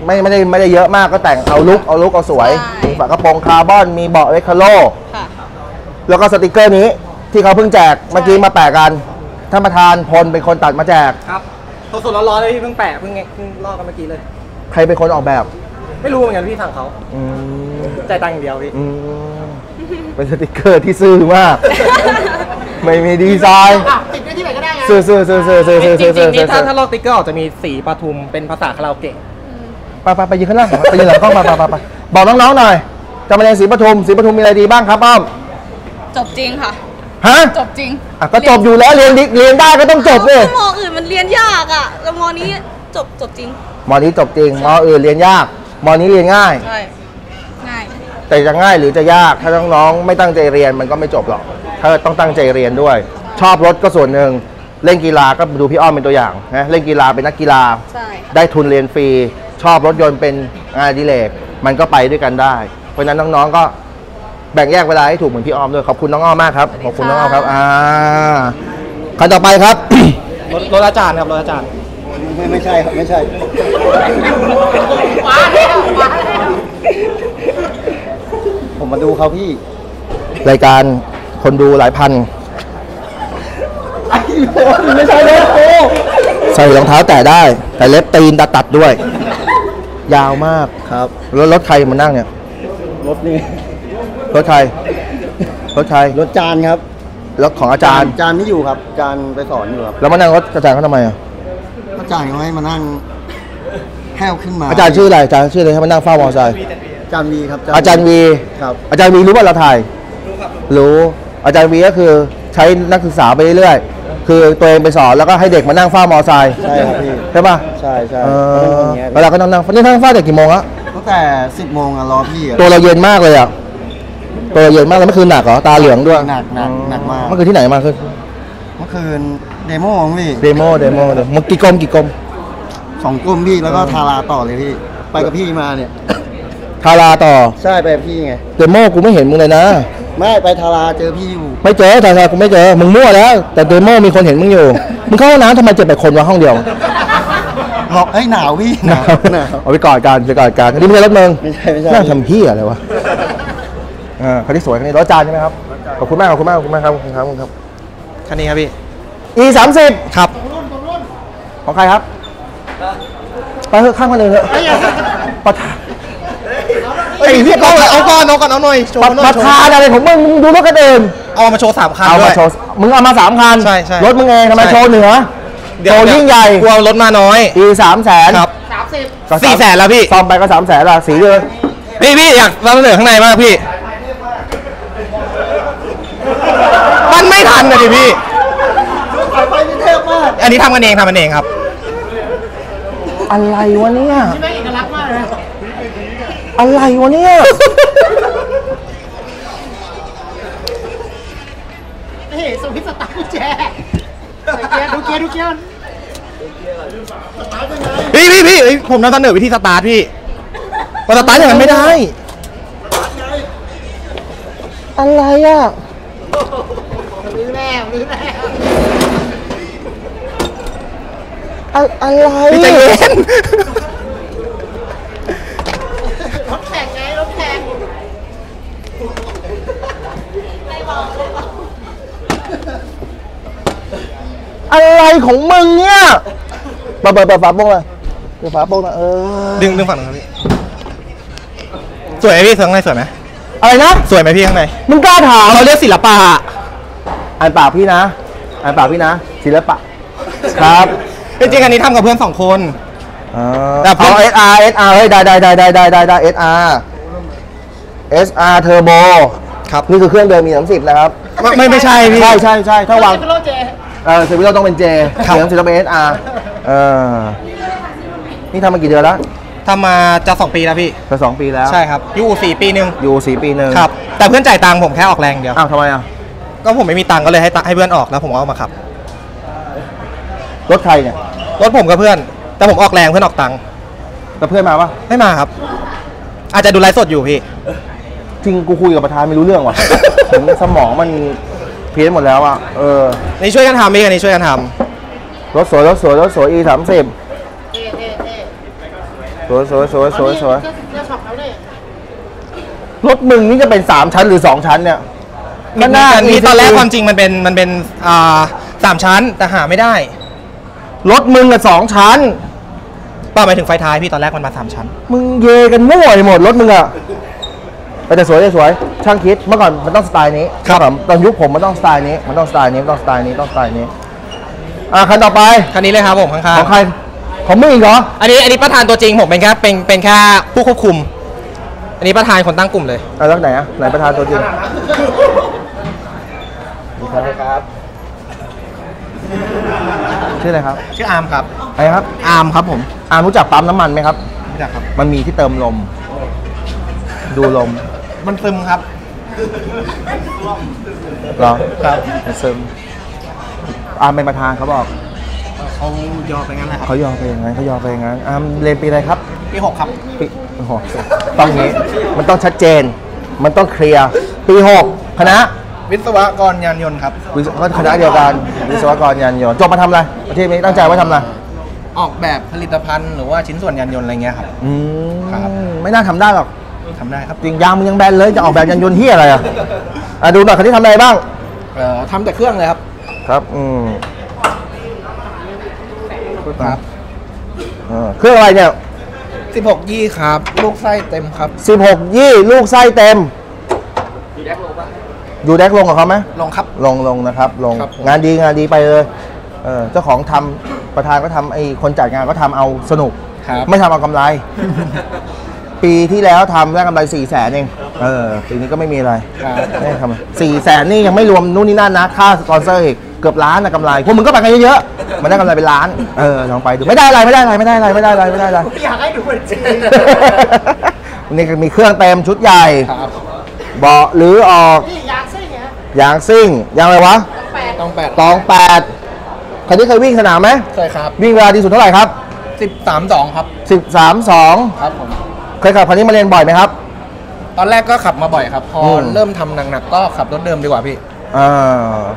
ไม่ไม่ได้ไม่ได้เยอะมากก็แต่งเอาลุกเอาลุกเอาสวยฝากระโปรงคาร์บอนมีเบาะเรคคาโร่แล้วก็สติกเกอร์นี้ที่เขาเพิ่งแจกเมื่อกี้มาแปะกันท่านประธานพลเป็นคนตัดมาแจกครับสดๆร้อนๆเลยที่เพิ่งแปะเพิ่งเพิ่งลอกกันเมื่อกี้เลยใครเป็นคนออกแบบไม่รู้เหมือนกันพี่สั่งเขาใจตังอย่างเดียวพี่เป็นสติกเกอร์ที่ซื่อมากไม่มีดีไซน์ติดได้ที่ไหนก็ได้ซื่อซื่อซื่อซื่อซื่อซื่อซื่อซื่อซื่อถ้าถ้าลอกสติกเกอร์ออกจะมีสีปทุมเป็นภาษาคาราโอเกะไปไปไปยืนข้างล่างไปยืนหลังกล้องมาไปไปไปบอกน้องๆหน่อยจะมาเรียนสีปทุมสีปทุมมีอะไรดีบ้างครับอ้อมจบจริงค่ะฮะจบจริงอ่ะก็จบอยู่แล้วเรียนเรียนได้ก็ต้องจบเลยมออื่นมันเรียนยากอ่ะแล้วมอนี้จบจบจริงมอนี้จบจริงมออื่นเรียนยากมอนี้เรียนง่ายง่ายแต่จะง่ายหรือจะยากถ้าน้องๆไม่ตั้งใจเรียนมันก็ไม่จบหรอกถ้าต้องตั้งใจเรียนด้วยชอบรถก็ส่วนหนึ่งเล่นกีฬาก็ดูพี่อ้อมเป็นตัวอย่างนะเล่นกีฬาเป็นนักกีฬาได้ทุนเรียนฟรีชอบรถยนต์เป็นงานอดิเรกมันก็ไปด้วยกันได้เพราะฉะนั้นน้องๆก็แบ่งแยกเวลาให้ถูกเหมือนพี่อ้อมด้วยขอบคุณน้องอ้อมมากครับขอบคุณน้องอ้อมครับอ่าขั้นต่อไปครับรถอาจารย์ครับรถอาจารย์ไม่ไม่ใช่ครับไม่ใช่ผมมาดูเขาพี่รายการคนดูหลายพันไม่ใช่เลยโอ้ใส่รองเท้าแตะได้แต่เล็บตีนตัดด้วยยาวมากครับรถรถใครมานั่งเนี่ยรถนี่รถใครรถใครรถจานครับรถของอาจารย์จานไม่อยู่ครับจานไปสอนอยู่ครับแล้วมานั่งรถอาจารย์เขาทำไมอ่ะอาจารย์เขาให้มานั่งแห้วขึ้นมาอาจารย์ชื่ออะไรอาจารย์ชื่ออะไรให้มานั่งเฝ้ามอไซค์อาจารย์วีครับอาจารย์วีครับอาจารย์วีรู้ว่าเราถ่ายรู้ครับรู้อาจารย์วีก็คือใช้นักศึกษาไปเรื่อยๆคือตัวเองไปสอนแล้วก็ให้เด็กมานั่งเฝ้ามอไซค์ใช่ครับพี่ใช่ป่ะใช่ใช่เวลาก็นั่งนั่งนี่นั่งเฝ้าแต่กี่โมงอะตั้งแต่สิบโมงอะรอพี่ตัวเราเย็นมากเลยอะตัวเย็นมากแล้วเมื่อคืนหนักเหรอตาเหลืองด้วยหนักหนักหนักมากเมื่อคืนที่ไหนมาคืนเมื่อคืนเดโม่พี่เดโม่เดโม่เดโม่มันกี่กลมกี่กลมสองกลมพี่แล้วก็ทาราต่อเลยพี่ไปกับพี่มาเนี่ยทาราต่อใช่ไปพี่ไงเดโม่กูไม่เห็นมึงเลยนะไม่ไปทาราเจอพี่อยู่ไม่เจอทารากูไม่เจอมึงมั่วแล้วแต่เดโม่มีคนเห็นมึงอยู่มึงเข้าห้องน้ำทำไมเจ็บแปดคนวะห้องเดียวหลอกไอ้หนาวพี่หนาวเอาไปกอดกันไปกอดกันนี่ไม่ใช่รถมึงไม่ใช่ไม่ใช่นั่งทำพี่อะไรวะคันนี้สวยคันนี้ร้อยจานใช่ไหมครับขอบคุณมากขอบคุณมากขอบคุณมากครับขอบคุณครับคันนี้ครับพี่ อี สามสิบ ครับของรุ่นของใครครับ ไปเถอะข้ามกันเลยเถอะประธานไอ้เรียกเอาเอาก้อนเอาก้อนเอาหน่อยประธานอะไรผมมึงดูรถกันเองเอามาโชว์สามคันเอามาโชว์มึงเอามาสามคันรถมึงเองทำไมโชว์เหนือโชว์ยิ่งใหญ่กลัวรถมาน้อยปีสามแสนครับสามสิบสี่แสนแล้วพี่ซ้อมไปก็สามแสนละสีเลยพี่พี่อยากนำเสนอข้างในมากพี่มันไม่ทันนะดิพี่อันนี้ทำกันเองทำกันเองครับอะไรวะเนี่ยใช่ไหมเอกลักษณ์มากเลยอะไรวะเนี่ยเฮ้ยสวิตช์สตาร์ทกุญแจดูเกียร์ดูเกียร์พี่พี่พี่ผมนำเสนอวิธีสตาร์ทพี่แต่สตาร์ทอย่างนั้นไม่ได้อะไรอ่ะลื้อแน่ลื้อแน่อะไรพี่ใจเย็นรถแข่งไงรถแข่งไม่บอกอะไรของมึงเนี่ยเปิดเปิดเปิดฝาโป่งเลยเปิดฝาโป่งนะเออดึงดึงฝั่งหนึ่งครับพี่สวยไหมพี่ข้างในสวยไหมอะไรนะสวยไหมพี่ข้างในมึงกล้าถามเราเรียกศิลปะอ่านปากพี่นะอ่านปากพี่นะศิลปะครับจริงๆอันนี้ทำกับเพื่อนสองคนแต่เอา เอส อาร์ เอส อาร์ ได้ได้ได้ได้ได้ได้ได้ เอส อาร์ เอส อาร์ Turbo ครับนี่คือเครื่องเดิมมีสามสิบนะครับไม่ไม่ใช่พี่ใช่ใช่ใช่ถ้าวางเออเซอร์วิสเราต้องเป็น J ครับสามสิบต้องเป็น เอส อาร์ เออนี่ทำมากี่เดือนแล้วทำมาจะสองปีแล้วพี่จะสองปีแล้วใช่ครับอยู่สี่ปีหนึ่งอยู่สี่ปีหนึ่งครับแต่เพื่อนจ่ายตังค์ผมแค่ออกแรงเดียวอ้าวทำไมอ่ะก็ผมไม่มีตังค์ก็เลยให้ให้เพื่อนออกแล้วผมเอามาขับรถใครเนี่ยรถผมกับเพื่อนแต่ผมออกแรงเพื่อนออกตังค์แต่เพื่อนมาปะไม่มาครับอาจจะดูไลฟ์สดอยู่พี่จริงกูคุยกับประธานไม่รู้เรื่องว่ะถึงสมองมันเพี้ยนหมดแล้วอ่ะเออนี่ช่วยกันทำพี่กันนี่ช่วยกันทำรถสวยรถสวยรถสวย อี สามสิบ สวยสวยสวยสวยสวยรถมึงนี่จะเป็นสามชั้นหรือสองชั้นเนี่ยมันน่ามีตอนแรกความจริงมันเป็นมันเป็นอ่าสามชั้นแต่หาไม่ได้รถมึงอะสองชั้นป้าหมายถึงไฟท้ายพี่ตอนแรกมันมาสามชั้นมึงเยกันมั่วไปหมดรถมึงอะแต่สวยแต่สวยช่างคิดเมื่อก่อนมันต้องสไตล์นี้ครับผมตอนยุคผมมันต้องสไตล์นี้มันต้องสไตล์นี้ต้องสไตล์นี้ต้องสไตล์นี้อ่ะคันต่อไปคันนี้เลยครับผมข้างๆของใครของมึงอีกเหรออันนี้อันนี้ประธานตัวจริงผมเป็นแค่เป็นเป็นแค่ผู้ควบคุมอันนี้ประธานคนตั้งกลุ่มเลยเอาแล้วไหนอะไหนประธานตัวจริงนี่ครับชื่ออะไรครับชื่ออาร์มครับอะไรครับอาร์มครับผมอาร์มรู้จักปั๊มน้ำมันไหมครับรู้จักครับมันมีที่เติมลมดูลมมันซึมครับหรอครับมันซึมอาร์มเป็นประธานเขาบอกเขายอไปงั้นแหละเขายอไปอย่างนั้นเขายอไปอย่างนั้นอาร์มเรียนปีอะไรครับปีหกครับปีหกต้องนี้มันต้องชัดเจนมันต้องเคลียร์ปีหกคณะวิศวกรยานยนต์ครับคณะเดียวกันวิศวกรยานยนต์จบมาทำอะไรประเทศนี้ตั้งใจว่าทำอะไรออกแบบผลิตภัณฑ์หรือว่าชิ้นส่วนยานยนต์อะไรเงี้ยครับอืมครับไม่น่าทำได้หรอกทำได้ครับจริงยางมึงยังแบนเลยจะออกแบบยานยนต์ที่อะไรอ่ะอ่ะดูหน่อยคันนี้ทำอะไรบ้างเอ่อทำแต่เครื่องเลยครับครับอืมครับเออเครื่องอะไรเนี่ยสิบหกยี่ครับลูกไส้เต็มครับสิบหกยี่ลูกไส้เต็มอยู่แดกลงกับเขาไหมลงครับลงลงนะครับลงงานดีงานดีไปเลยเออเจ้าของทำประธานก็ทำไอ้คนจัดงานก็ทำเอาสนุกไม่ทำเอากำไรปีที่แล้วทำได้กำไรสี่แสนเองเออปีนี้ก็ไม่มีอะไรไม่ทำสี่แสนนี่ยังไม่รวมนู่นนี่นั่นนะค่าสปอนเซอร์อีกเกือบล้านนะกำไรพวกมึงก็ไปกันเยอะๆมันได้กำไรเป็นล้านเออลองไปดูไม่ได้อะไรไม่ได้อะไรไม่ได้อะไรไม่ได้อะไรไม่ได้อะไรอยากให้ดูเหมือนจริงนี่มีเครื่องเต็มชุดใหญ่เบาะหรือออกยางซิ่งยางอะไรวะตองแปดตองแปดคันนี้เคยวิ่งสนามไหมเคยครับวิ่งเวลาดีสุดเท่าไหร่ครับสิบสามสองครับสิบสามสองครับผมเคยขับคันนี้มาเรียนบ่อยไหมครับตอนแรกก็ขับมาบ่อยครับพอเริ่มทำหนักๆก็ขับรถเดิมดีกว่าพี่อ่า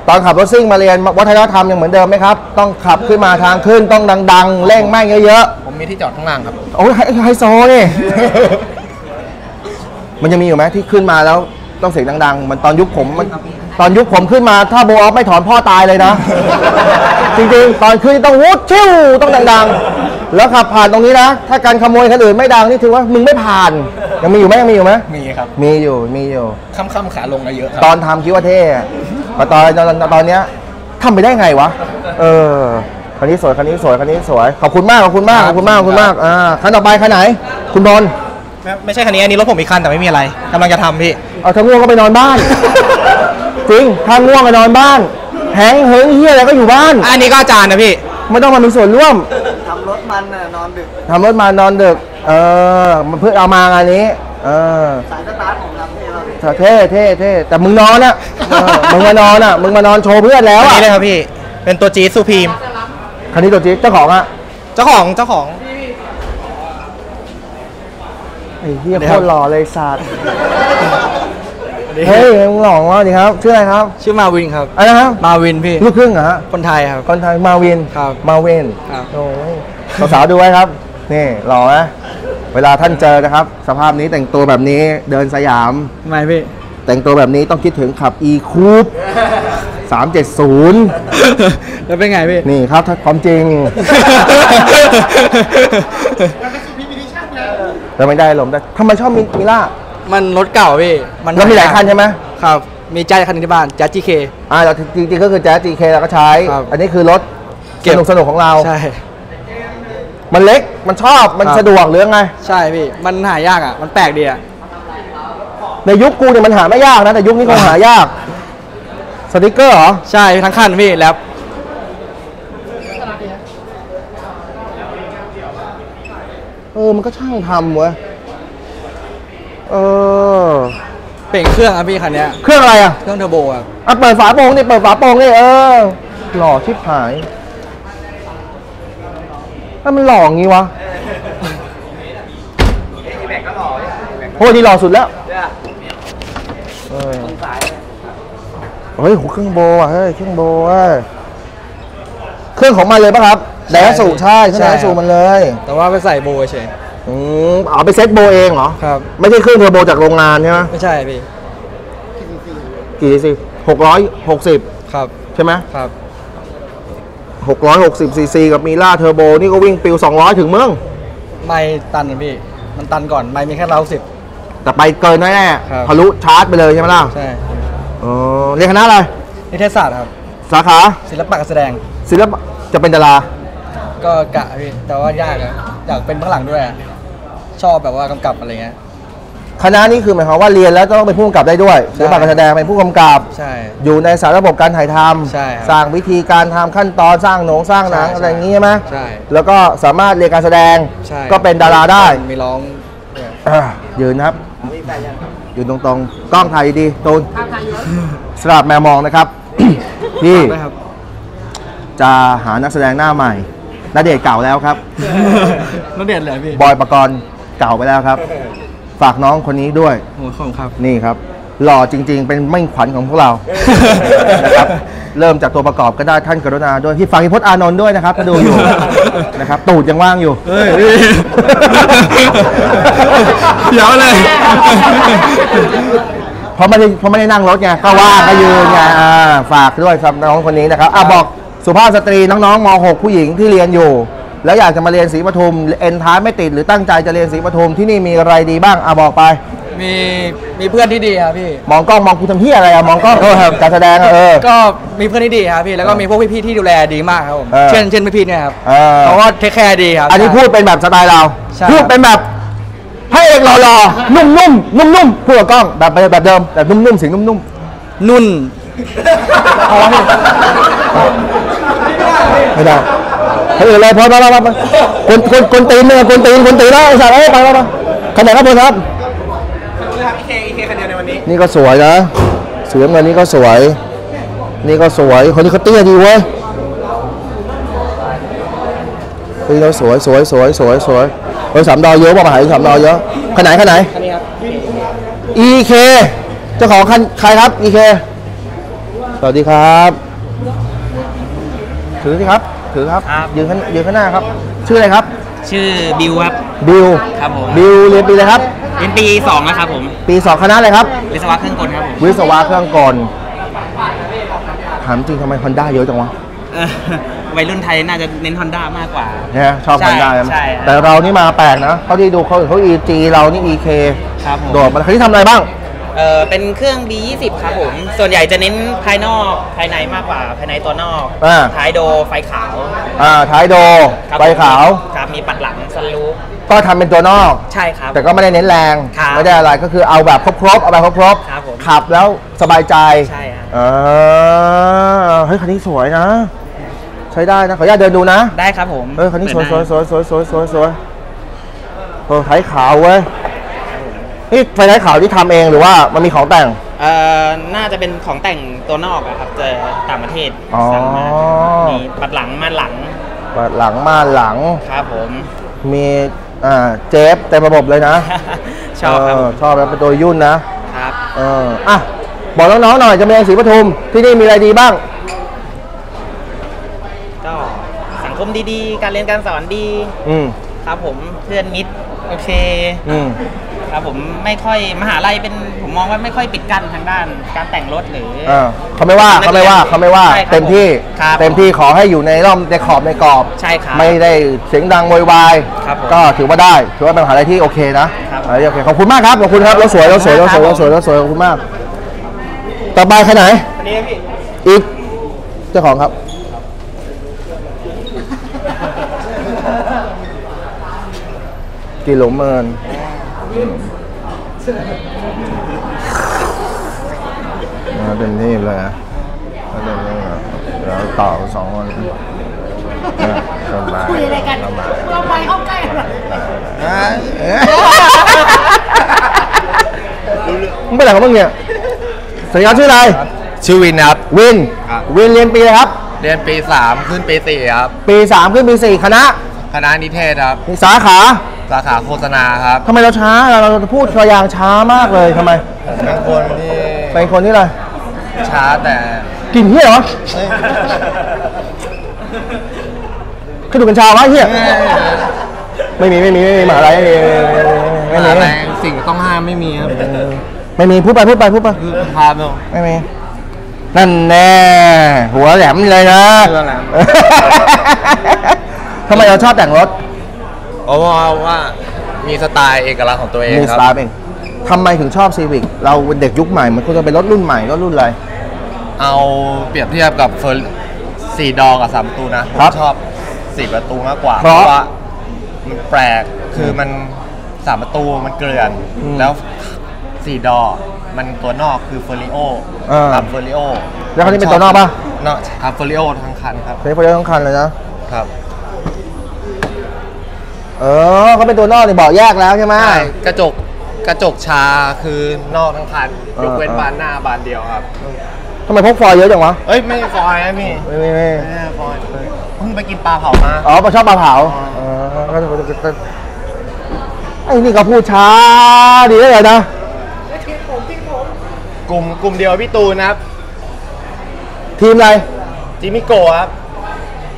ตอนขับรถซิ่งมาเรียนวัฒนธรรมยังเหมือนเดิมไหมครับต้องขับขึ้นมาทางขึ้นต้องดังๆเร่งแม่งเยอะๆผมมีที่จอดข้างล่างครับโอ้ยไฮโซนี่มันจะมีอยู่ไหมที่ขึ้นมาแล้วต้องเสียงดังๆมันตอนยุคผมมันตอนยุคผมขึ้นมาถ้าโบออฟไม่ถอนพ่อตายเลยนะจริงๆตอนขึ้นต้องวูดชิ่วต้องดังๆ แล้วขับผ่านตรงนี้นะถ้าการขโมยคนอื่นไม่ดังนี่ถือว่ามึงไม่ผ่านยังมีอยู่ไหมยังมีอยู่ไหมมีครับมีอยู่มีอยู่ค่ำๆขาลงนะเยอะตอนทำคิดว่าเท่แต่ตอนตอนตอนเนี้ยทำไปได้ไงวะเออคันนี้สวยคันนี้สวยคันนี้สวยขอบคุณมากขอบคุณมากขอบคุณมากขอบคุณมากอ่าคันต่อไปคันไหนคุณบอลไม่ใช่คันนี้อันนี้รถผมอีกคันแต่ไม่มีอะไรกำลังจะทำพี่เอาถ้าง่วงก็ไปนอนบ้านจริงถ้าง่วงก็นอนบ้านแหงเฮงเฮียอะไรก็อยู่บ้านอันนี้ก็อาจารย์นะพี่ไม่ต้องมามีส่วนร่วมทำรถมันนอนดึกทำรถมันนอนดึกเออมันเพื่อเอามางานนี้เออสายสตาร์ทของเราเท่เท่เท่แต่มึงนอนอ่ะมึงมานอนอ่ะมึงมานอนโชว์เพื่อนแล้วอันนี้เลยครับพี่เป็นตัวจี๊ดซูพีมคันนี้ตัวจี๊ดเจ้าของอ่ะเจ้าของเจ้าของไอ้เฮียโคตรหล่อเลยสัตว์เฮ้ยมึงหล่อมากดิครับชื่ออะไรครับชื่อมาวินครับอะไรนะครับมาวินพี่ลูกครึ่งเหรอฮะคนไทยครับคนไทยมาวินครับมาวินครับโอ้ยสาวๆดูไว้ครับนี่หล่อไหมเวลาท่านเจอนะครับสภาพนี้แต่งตัวแบบนี้เดินสยามไม่พี่แต่งตัวแบบนี้ต้องคิดถึงขับ e คูปสามเจ็ดศูนย์แล้วเป็นไงพี่นี่ครับความจริงเราไม่ได้หลมแต่ทำไมชอบมิมิล่ามันรถเก่าพี่มันมีหลายคันใช่ไหมครับมีแจ๊สคันนึงที่บ้านแจ๊สจีเคอ่าเราจริงๆก็คือแจ๊สจีเคเราก็ใช้อันนี้คือรถสนุกสนุกของเราใช่มันเล็กมันชอบมันสะดวกหรือไงใช่พี่มันหายากอ่ะมันแปลกดีอ่ะในยุคกูเนี่ยมันหาไม่ยากนะแต่ยุคนี้ก็หายากสติกเกอร์เหรอใช่ทั้งคันพี่แล้วเออมันก็ช่างทำเว้ยเออเป็นเครื่องอ่ะพี่คันนี้เครื่องอะไรอ่ะเครื่องเทอร์โบอ่ะอ่ะเปิดฝาโปร่งนี่เปิดฝาโปร่งนี่เออหล่อชิบหายถ้ามันหล่องี้วะโอ้ยนี่หล่อสุดแล้วเฮ้ยเครื่องโบอ่ะเฮ้ยเครื่องโบอ่ะเครื่องของมันเลยป่ะครับแดนสูใช่ใช่แดนสูมันเลยแต่ว่าไปใส่โบเฉยอือเอาไปเซ็ตโบเองเหรอครับไม่ใช่เครื่องเทอร์โบจากโรงงานใช่ไหมไม่ใช่พี่กี่ซีซีหกร้อยหกสิบครับใช่ไหมครับหกร้อยหกสิบซีซีกับมีล่าเทอร์โบนี่ก็วิ่งปิวสองร้อยถึงเมืองไม่ตันพี่มันตันก่อนไม่มีแค่เราสิบแต่ไปเกินแน่ๆทะลุชาร์จไปเลยใช่ไหมล่ะใช่อ๋อเรียนคณะอะไรนิเทศศาสตร์ครับสาขาศิลปะการแสดงศิลปะจะเป็นดาราก็กะพี่แต่ว่ายากอะอยากเป็นข้างหลังด้วยชอบแบบว่ากำกับอะไรเงี้ยคณะนี้คือหมายความว่าเรียนแล้วต้องเป็นผู้กำกับได้ด้วยศิลปะการแสดงเป็นผู้กำกับใช่อยู่ในสารระบบการถ่ายทำสร้างวิธีการทำขั้นตอนสร้างหนังสร้างหนังอะไรอย่างงี้ใช่ไหมใช่แล้วก็สามารถเรียนการแสดงก็เป็นดาราได้มีร้องยืนครับอยู่ตรงๆกล้องถ่ายดีตูนสลับแมวมองนะครับพี่จะหานักแสดงหน้าใหม่ณเดชน์เก่าแล้วครับณเดชน์เหรอพี่บอยปกรณ์เก่าไปแล้วครับฝากน้องคนนี้ด้วยโอ้ของครับนี่ครับหล่อจริงๆเป็นมิ่งขวัญของพวกเรานะครับเริ่มจากตัวประกอบก็ได้ท่านกรุณาด้วยที่ฟังพิพธอานนท์ด้วยนะครับก็ดูอยู่นะครับตูดยังว่างอยู่เดี๋ยวเลยเพราะไม่ได้เพราะไม่ได้นั่งรถไงก็ว่างก็ยืนไงฝากด้วยครับน้องคนนี้นะครับอ่ะบอกสุภาพสตรีน้องๆม หกผู้หญิงที่เรียนอยู่แล้วอยากจะมาเรียนศรีปทุมเอ็นท้ายไม่ติดหรือตั้งใจจะเรียนศรีปทุมที่นี่มีอะไรดีบ้างอ่ะบอกไปมีมีเพื่อนที่ดีครับพี่มองกล้องมองคุณทำเหี้ยอะไรอ่ะมองกล้องการแสดงเออก็มีเพื่อนที่ดีครับพี่แล้วก็มีพวกพี่ๆที่ดูแลดีมากครับผมเช่นเช่นพี่ๆเนี่ยครับเพราะว่าเทคแคร์ดีครับอันนี้พูดเป็นแบบสไตล์เราพูดเป็นแบบให้เอกหล่อๆนุ่มๆนุ่มๆพูดกับกล้องแบบแบบเดิมแบบนุ่มๆเสียงนุ่มๆนุ่นไม่ได้เฮ้ยอะไรพอแล้วแล้วคนคนคนตีนเนี่ยคนตีนคนตีนแล้วไอ้สัตว์เอ้ยไปแล้วขนาดนั้นเลยครับอีเคอีเคคันเดียวในวันนี้นี่ก็สวยนะเสือเงินนี่ก็สวยนี่ก็สวยคนนี้เขาเตี้ยดีเว้ยนี่เราสวยสวยสวยสวยสวยเฮ้ยสามดอเยอะป่ะมาหายสามดอเยอะขนาดขนาดอีเคเจ้าของคันใครครับอีเคสวัสดีครับถือสิครับถือครับยืนข้างยืนข้างหน้าครับชื่ออะไรครับชื่อบิวครับบิวครับผมบิวเรียนปีอะไรครับเรียนปีสองแล้วครับผมปีสองคณะอะไรครับวิศวะเครื่องกลครับผมวิศวะเครื่องกลถามจริงทำไมฮอนด้าเยอะจังวะ วัยรุ่นไทยน่าจะเน้น Honda มากกว่าใช่ชอบ Honda ใช่แต่เรานี่มาแปลกนะเขาที่ดูเขาเขา อี จี เรานี่ อี เค ครับโดดมาเขาที่ทำอะไรบ้างเออเป็นเครื่อง บี ยี่สิบ ครับผมส่วนใหญ่จะเน้นภายนอกภายในมากกว่าภายในตัวนอกท้ายโดไฟขาวอ่าท้ายโดไฟขาวครับมีปัดหลังซันรูฟก็ทำเป็นตัวนอกใช่ครับแต่ก็ไม่ได้เน้นแรงไม่ได้อะไรก็คือเอาแบบครบๆเอาแบบครบๆขับแล้วสบายใจใช่ครับเออเฮ้ยคันนี้สวยนะใช้ได้นะขออนุญาตเดินดูนะได้ครับผมเออคันนี้สวยสวยสวยสวยสวยสวยสวยเออท้ายขาวเว้ยนี่ไฟท้ายขาวที่ทำเองหรือว่ามันมีของแต่งเอ่อน่าจะเป็นของแต่งตัวนอกครับเจอต่างประเทศสั่งมามีปัดหลังม่านหลังปัดหลังม่านหลังครับผมมีอ่าเจฟเต็มระบบเลยนะชอบครับชอบแล้วเป็นตัวยุ่นนะครับเอออ่ะบอกน้องๆหน่อยจะมีอะไรศรีปทุมที่นี่มีอะไรดีบ้างก็สังคมดีๆการเรียนการสอนดีอืมครับผมเพื่อนมิตรโอเคอืมครับผมไม่ค่อยมหาลัยเป็นผมมองว่าไม่ค่อยปิดกั้นทางด้านการแต่งรถหรือเขาไม่ว่าเขาไม่ว่าเขาไม่ว่าเต็มที่เต็มที่ขอให้อยู่ในร่อมในขอบในกรอบใช่ครับไม่ได้เสียงดังโวยวายก็ถือว่าได้ถือว่าเป็นมหาลัยที่โอเคนะโอเคขอบคุณมากครับขอบคุณครับรถสวยรถสวยรถสวยรถสวยรถสวยขอบคุณมากต่อไปใครไหนอีกเจ้าของครับกิโลเมินมาเป็นนี่เลยนะมาเป็นนี่แล้วต่อสองคนคุยอะไรกันเราไปเข้าใกล้เลยมึงเป็นอะไรของมึงเนี่ยสัญญาชื่ออะไรชื่อวินครับวินวินเรียนปีครับเรียนปีสามขึ้นปีสี่ครับปีสามขึ้นปีสี่คณะคณะนิเทศครับสาขาสาขาโฆษณาครับทำไมเราช้าเราพูดตัวอย่างช้ามากเลยทำไมเป็นคนที่เป็นคนที่อะไรช้าแต่กินเหี้ยเหรอขึ้นดูกัญชาวะเหี้ยไม่มีไม่มีไม่มีอะไรไม่มีอะไรสิ่งต้องห้ามไม่มีครับไม่มีพูดไปพูดไปพูดไปพาไปไม่มีนั่นแน่หัวแหลมเลยนะทำไมเราชอบแต่งรถเพราะว่ามีสไตล์เอกลักษณ์ของตัวเองครับมีสไตล์เองทำไมถึงชอบซีวิกเราเป็นเด็กยุคใหม่มันควรจะเป็นรถรุ่นใหม่รถรุ่นอะไรเอาเปรียบเทียบกับเฟอร์สี่ดอกกับสามประตูนะผมชอบสี่ประตูมากกว่าเพราะว่ามันแปลกคือมันสามประตูมันเกลื่อนแล้วสี่ดอกมันตัวนอกคือเฟอร์ริโอทำเฟอร์ริโอแล้วคันนี้เป็นตัวนอกป่ะเนาะทำเฟอร์ริโอทั้งคันครับเฟอร์ริโอทั้งคันเลยนะครับเออเขาเป็นตัวนอกเนี่ยบอกแยกแล้วใช่ไหมกระจกกระจกชาคือนอกทั้งคันยกเว้นบานหน้าบานเดียวครับทำไมพกฟอยเยอะจังวะเอ้ยไม่ฟอยนะพี่ไม่ไม่ไม่ฟอยเพิ่งไปกินปลาเผามาอ๋อชอบปลาเผาอ๋อไอ้นี่เขาพูดช้าดีเลยนะทีมผมทีมผมกลุ่มกลุ่มเดียวพี่ตูนครับทีมอะไรจิมิโกะครับ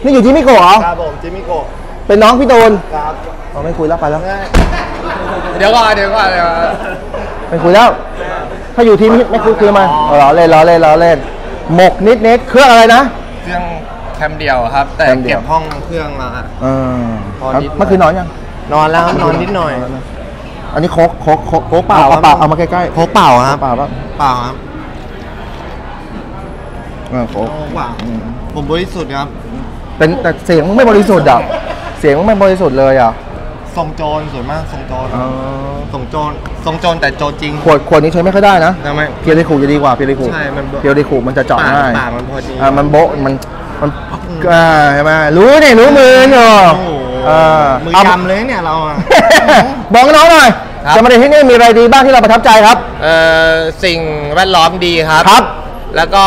นี่อยู่จิมิโกะเหรอครับผมจิมิโกะเป็นน้องพี่ตูนครับเราไม่คุยแล้วไปแล้วเดี๋ยวก่อนเดี๋ยวก่อนไม่คุยแล้วถ้าอยู่ทีมไม่คุยคือมาล้อเล่นล้อเล่นล้อเล่นหมกนิดนิดเครื่องอะไรนะเครื่องแคมเดียวครับแต่เก็บห้องเครื่องมาอ่าเมื่อคืนนอนยังนอนแล้วนอนนิดหน่อยอันนี้โคกโคกโคกโคกเปล่าเปล่าเอามาใกล้ๆโคกเปล่าครับเปล่าครับเปล่าครับโคกเปล่าผมบริสุทธิ์ครับเป็นแต่เสียงไม่บริสุทธิ์อ่ะเสียงไม่บริสุทธิ์เลยอ่ะทรงโจรสวยมากทรงโจรทรงโจรทรงโจรแต่โจรจริงขวดขวดนี้ใช้ไม่ค่อยได้นะทำไมเพียวดิคูจะดีกว่าเพียวดิคูใช่มันเพียวดิคูมันจะเจาะง่ายมันพอดีอ่ามันโบมันมันอ่าใช่ไหมรู้เนี่ยรู้มือเนาะมือยำเลยเนี่ยเราบอกน้องหน่อยจะมาในที่นี่มีอะไรดีบ้างที่เราประทับใจครับเอ่อสิ่งแวดล้อมดีครับครับแล้วก็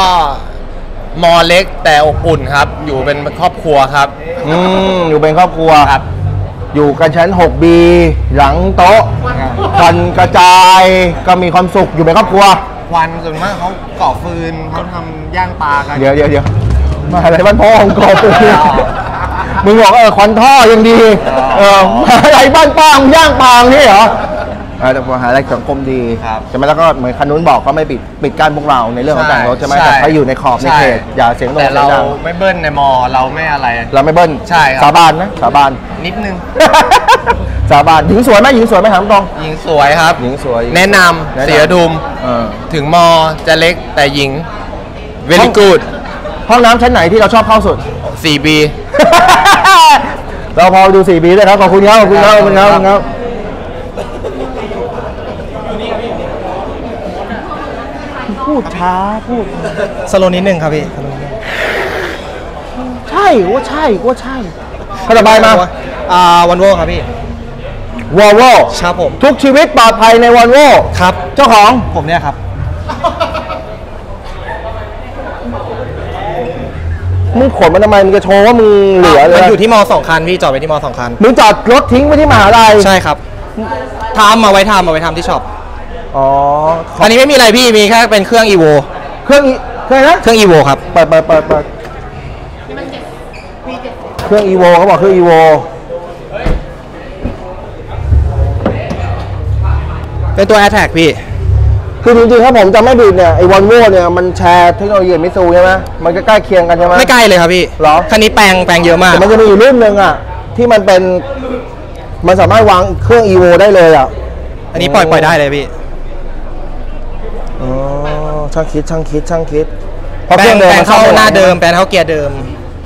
มอเล็กแต่อบอุ่นครับอยู่เป็นครอบครัวครับอืมอยู่เป็นครอบครัวครับอยู่กันชั้น หกบี หลังโต๊ะควันกระจายก็มีความสุขอยู่เป็นครอบครัวควันส่วนมากเขาก่อฟืนเขาทำย่างปลากันเดี๋ยวเดี๋ยวเดี๋ยวมาอะไรบ้านพ่อของก่อฟืนมึงบอกเออควันท่อยังดีเอออะไรบ้านป้าย่างปลานี่เหรอ แต่ปัญหาอะไรสังคมดีใช่ไหมแล้วก็เหมือนคันนู้นบอกเขาไม่ปิดปิดกั้นพวกเราในเรื่องของแต่งรถใช่ไหมแต่ถ้าอยู่ในขอบในเขตอย่าเสียงดังแต่เราไม่เบิ้ลในมอเราไม่อะไรเราไม่เบิ้ลใช่สาบานนะสาบานนิดนึงสาบานหญิงสวยไหมหญิงสวยไหมครับตองหญิงสวยครับหญิงสวยแนะนำเสียดุมถึงมอจะเล็กแต่หญิงเวลิกูดห้องน้ำชั้นไหนที่เราชอบเข้าสุด สี่บี เราพอดู สี่บี เลยครับขอบคุณครับขอบคุณครับขอบคุณครับพูดช้าพูดสโลนิดนึงครับพี่ใช่ว่าใช่ว่าใช่ขยับไปมาอ่าวันโว่ครับพี่วอลโว่ครับผมทุกชีวิตปลอดภัยในวันโว่ครับเจ้าของผมเนี่ยครับมึงขนมันทำไมมึงจะโชว์ว่ามึงเหลือเลยมันอยู่ที่มอสองคันพี่จอดไปที่มอสองคันมึงจอดรถทิ้งไว้ที่มหาลัยใช่ครับทำมาไว้ทำมาไว้ทำที่ช็อปอ๋ออันนี้ไม่มีอะไรพี่มีแค่เป็นเครื่องอีโวเครื่องเครื่องนะเครื่องอีโวครับเปิดเปิดเปิดเปิดเครื่องอีโวเขาบอกเครื่องอีโวเป็นตัวแอร์แท็กพี่คือจริงๆถ้าผมจะไม่บิดเนี่ยไอ้วอลโว่เนี่ยมันแชร์เทคโนโลยีมิซูใช่ไหมมันก็ใกล้เคียงกันใช่ไหมไม่ใกล้เลยครับพี่หรอคันนี้แปลงแปลงเยอะมากมันจะมีอยู่รุ่นหนึ่งอ่ะที่มันเป็นมันสามารถวางเครื่องอีโวได้เลยอ่ะอันนี้ปล่อยปล่อยได้เลยพี่อ๋อช่างคิดช่างคิดช่างคิดแปลงแปลงเข้าหน้าเดิมแปลงเข้าเกียร์เดิม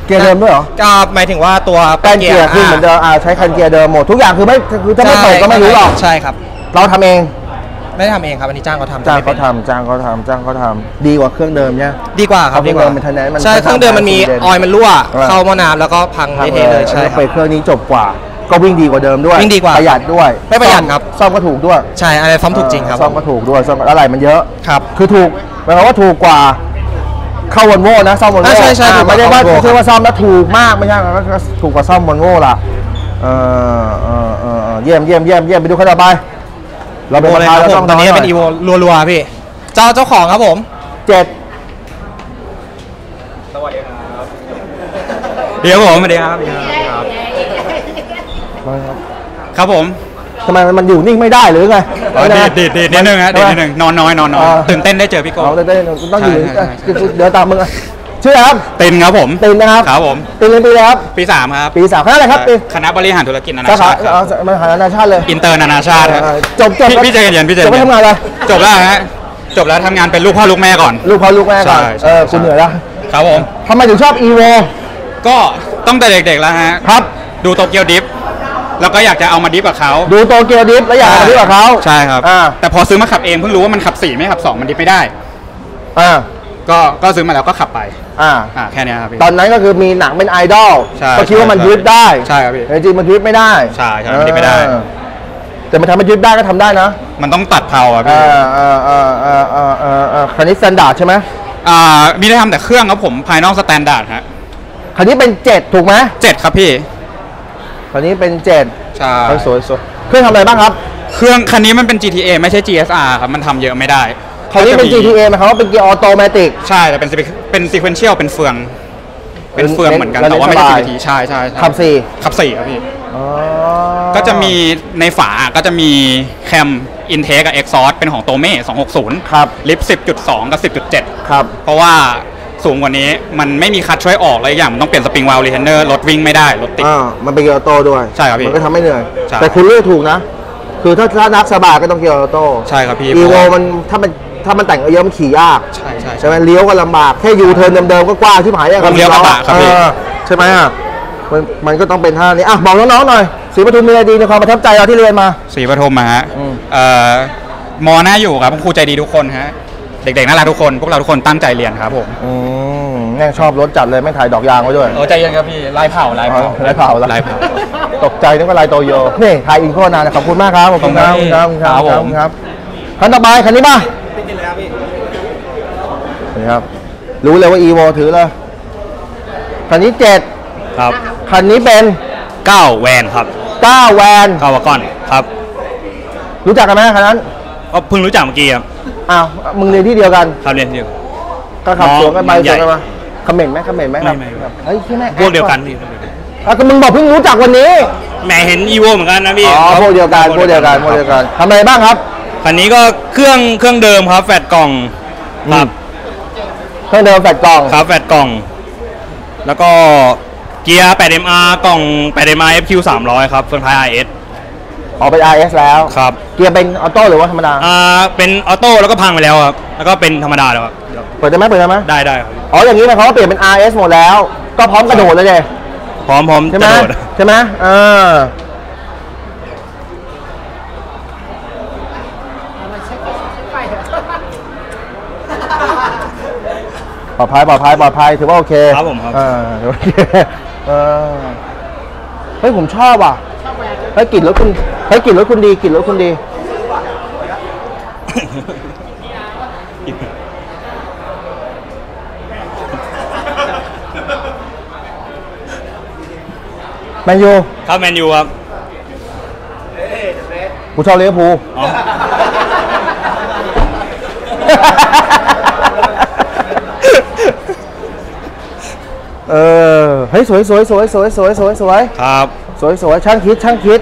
เกียร์เดิมด้วยเหรอก็หมายถึงว่าตัวแปลงเกียร์คือเหมือนเดิมใช้คันเกียร์เดิมหมดทุกอย่างคือไม่คือถ้าไม่เปิดก็ไม่รู้หรอกใช่ครับเราทำเองไม่ได้ทำเองครับอันนี้จ้างเขาทำจ้างเขาทำจ้างเขาทำจ้างเขาทำดีกว่าเครื่องเดิมใช่ดีกว่าครับดีกว่ามันทนายมันใช่เครื่องเดิมมันมีออยล์มันรั่วเข้าหม้อน้ำแล้วก็พังเละเลยใช่ไปเครื่องนี้จบกว่าก็วิ่งดีกว่าเดิมด้วยวิ่งดีกว่าประหยัดด้วยไม่ประหยัดครับซ่อมก็ถูกด้วยใช่อะไรซ่อมถูกจริงครับซ่อมก็ถูกด้วยซ่อมอะไรมันเยอะครับคือถูกหมายความว่าถูกกว่าเข้าวอลโว่นะซ่อมวอลโว่ใช่ใช่ไม่ได้ว่าเชื่อว่าซ่อมแล้วถูกมากไม่ใช่ก็ถูกกว่าซ่อมวอลโว่ละเออเออเออเยี่ยมเยี่ยมเยี่ยมเยี่ยมไปดูขั้นต่อไปเราเป็นอะไรครับผมตอนนี้เป็นอีโวรัวๆพี่เจ้าเจ้าของครับผมเจ็ดสวัสดีครับเดี๋ยวผมสวัสดีครับครับผมทำไมมันอยู่นิ่งไม่ได้หรือไงดีดดีดนิดนึงฮะดีดนิดนึงนอนน้อยนอนน้อยตื่นเต้นได้เจอพี่โก้ตื่นเต้นต้องอยู่เดี๋ยวตามมึงชื่ออะไรครับตินครับผมตินนะครับครับผมตินเรียนปีอะไรครับปีสามครับปีสามคณะอะไรครับคณะบริหารธุรกิจนานาชาติมหานาชาติเลยอินเตอร์นานาชาติครับจบจบพี่เจริญพี่เจริญจบแล้วทำงานอะไรจบแล้วฮะจบแล้วทำงานเป็นลูกพ่อลูกแม่ก่อนลูกพ่อลูกแม่ก่อนเออคุณเหนื่อยแล้วครับผมทำไมถึงชอบอีโวก็ตั้งแต่เด็กๆแล้วฮะครับดูโตเกียวดริฟท์แล้วก็อยากจะเอามาดิฟกับเขาดูโตเกียวดริฟท์แล้วอยากมาดิฟกับเขาใช่ครับแต่พอซื้อมาขับเองเพิ่งรู้ว่ามันขับสี่ไม่ขับสองมันดิฟไม่ได้อ่าก็ก็ซื้อมาแล้วก็ขับไปอ่าอ่าแค่นี้ครับพี่ตอนนั้นก็คือมีหนังเป็นไอดอลก็คิดว่ามันยึดได้ใช่ครับพี่จริงมันยึดไม่ได้ใช่ใช่มันยึดไม่ได้แต่มันทำให้ยึดได้ก็ทำได้นะมันต้องตัดเพลาอ่ะพี่อ่าอ่าอ่าอ่าอ่าอ่าคันนี้สแตนดาร์ดใช่ไหมอ่ามีได้ทำแต่เครื่องครับผมภายนอกสแตนดาร์ดฮะคันนี้เป็นเจ็ดถูกไหมเจ็ดครับพี่คันนี้เป็นเจ็ดใช่สวยสวยเครื่องทำอะไรบ้างครับเครื่องคันนี้มันเป็น จี ที เอ ไม่ใช่ จี เอส อาร์ ครับมันทำเยอะไม่ได้คันนี้เป็น จี ที เอ ไหมครับว่าเป็นเกียร์ออโตเมติกใช่แต่เป็นเป็นซีเควนเชียลเป็นเฟืองเป็นเฟืองเหมือนกันแต่ว่าไม่ใช่ จี ที ใช่ใช่ขับสี่ขับสี่ครับพี่ก็จะมีในฝาก็จะมีแคมอินเทคกับเอ็กซอร์สเป็นของโตเม่สองหกศูนย์ครับลิฟต์ สิบจุดสอง กับ สิบจุดเจ็ด ครับเพราะว่าสูงกว่านี้มันไม่มีคัดช่วยออกอะไรอย่างมันต้องเปลี่ยนสปริงวาล์วรีเทนเนอร์รถวิ่งไม่ได้รถติดมันเป็นเกียร์ออโต้ด้วยใช่ครับพี่มันก็ทำไม่เหนื่อยแต่คุณเลือกถูกนะคือถ้าถ้านักสบายก็ต้องเกียร์ออโต้ใช่ครับพี่อีโวมันถ้ามันถ้ามันแต่งเยอะมันขี่ยากใช่ใช่ใช่ไหมเลี้ยวก็ลำบากแค่ยูเทิร์นเดิมๆก็กว้างที่หมายอย่างเลี้ยวลำบากครับพี่ใช่ไหมอ่ะมันมันก็ต้องเป็นท่านี้อ่ะบอกน้องๆหน่อยศรีปทุมมีอะไรดีในความประทับใจเราที่เรียนมาศรีปทุมมาฮะเอ่อมอหน้าอยู่ครับครูใจดีทุกคนฮะเด็กๆน่ารักทุกคนพวกเราทุกคนตั้งใจเรียนครับผมอืมแง่ชอบรถจัดเลยไม่ถ่ายดอกยางไว้ด้วยโอ้ใจเย็นครับพี่ลายเผาลายเผาลายเผาลายเผาตกใจนึกว่าลายโตโยนี่ถ่ายอินโคนาขอบคุณมากครับขอบคุณครับครับครับครับคันต่อไปคันนี้ป่ะนี่ครับรู้เลยว่าอีโวถือเลยคันนี้เจ็ดครับคันนี้เป็นเก้าแวนครับเก้าแวนเก้าวาก้อนครับรู้จักกันไหมคันนั้นก็เพิ่งรู้จักเมื่อกี้ครับอ้าวมึงเรียนที่เดียวกันครับเรียนเดียวก็ขับสวนกันไปสวนกันมาคอมเมนต์ไหมคอมเมนต์ไหมครับเฮ้ยที่แม่พวกเดียวกัน แล้วก็มึงบอกเพิ่งรู้จักวันนี้แหมเห็นอีโวเหมือนกันนะพี่อ๋อพวกเดียวกันพวกเดียวกันพวกเดียวกันทำอะไรบ้างครับคันนี้ก็เครื่องเครื่องเดิมครับแฟตกล่องครับเครื่องเดิมแฟตกล่องครับแฟตกล่องแล้วก็เกียร์ แปด เอ็ม อาร์ กล่อง แปด เอ็ม อาร์ เอฟ คิว สามร้อยครับเฟืองท้าย อาร์ เอส ออกเป็น อาร์ เอส แล้วครับเกียร์เป็นออโต้หรือว่าธรรมดาอ่าเป็นออโต้แล้วก็พังไปแล้วครับแล้วก็เป็นธรรมดาแล้วครับเปิดได้ไหมเปิดได้ไหมได้ได้ครับอ๋ออย่างนี้หมายความว่าเปลี่ยนเป็น อาร์ เอส หมดแล้วก็พร้อมกระโดดเลยเลยพร้อมพร้อมกระโดดใช่ไหมเออปลอดภัยปลอดภัยปลอดภัยถือว่าโอเคครับผมครับเออโอเคเออเฮ้ยผมชอบอ่ะเฮ้ยกลิ่นรถคุณเฮ้ยกลิ่นรถคุณดีกลิ่นรถคุณดีแมนยูครับแมนยูครับกูชอบลิเวอร์พูลเออเฮ้ยสวยสวยสวยสวยสวยสวยสวยครับสวยสวยช่างคิดช่างคิด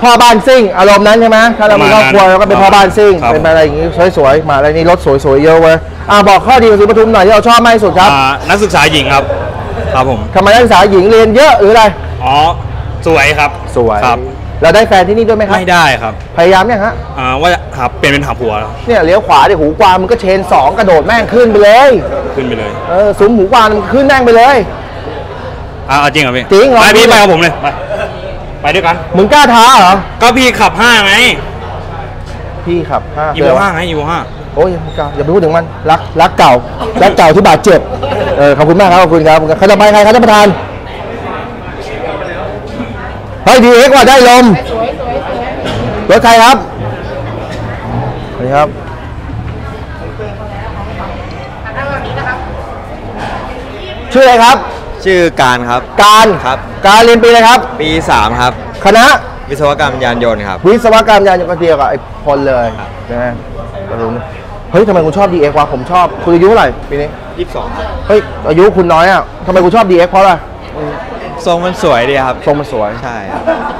พ่อบ้านซิ่งอารมณ์นั้นใช่ไหมถ้าเรามีครอบครัวเราก็เป็นพ่อบ้านซิ่งเป็นอะไรอย่างงี้สวยสวยมาอะไรนี่รถสวยสวยเยอะเว้ยอ่าบอกข้อดีของสีปทุมหน่อยที่เราชอบมากที่สุดครับนักศึกษาหญิงครับครับผมทำไมนักศึกษาหญิงเรียนเยอะหรืออะไรอ๋อสวยครับสวยครับเราได้แฟนที่นี่ด้วยไหมครับไม่ได้ครับพยายามเนี่ยฮะอ่าว่าหับเปลี่ยนเป็นหับหัวแล้วเนี่ยเลี้ยวขวาได้หูกวางมันก็เชนสองกระโดดแม่งขึ้นไปเลยขึ้นไปเลยเออซุ้มหูกวางมันขึ้นแม่งไปเลยอ่าจริงเหรอพี่จริงเหรอไปพี่ไปกับผมเลยไปไปด้วยกันมึงกล้าท้าเหรอก็พี่ขับห้าไงพี่ขับห้าอีโวห้าไงอีโวห้าโอ้ยอย่าไปพูดถึงมันรักรักเก่ารักเก่าที่บาดเจ็บเออขอบคุณมากครับขอบคุณครับเขาจะไปใครครับท่านประธานเฮ้ยดีเอ็กว่าได้ลมรถใครครับสวัสดีครับชื่ออะไรครับชื่อการครับการครับการเรียนปีอะไรครับปีสามครับคณะวิศวกรรมยานยนต์ครับวิศวกรรมยานยนต์เดียวกับไอ้พลเลยนะเฮ้ยทำไมคุณชอบ ดี เอ็กซ์ วะผมชอบคุณอายุเท่าไหร่ปีนี้ยี่สิบสองเฮ้ยอายุคุณน้อยอ่ะทำไมคุณชอบ ดี เอ็กซ์ เพราะอะไรทรงมันสวยดีครับทรงมันสวยใช่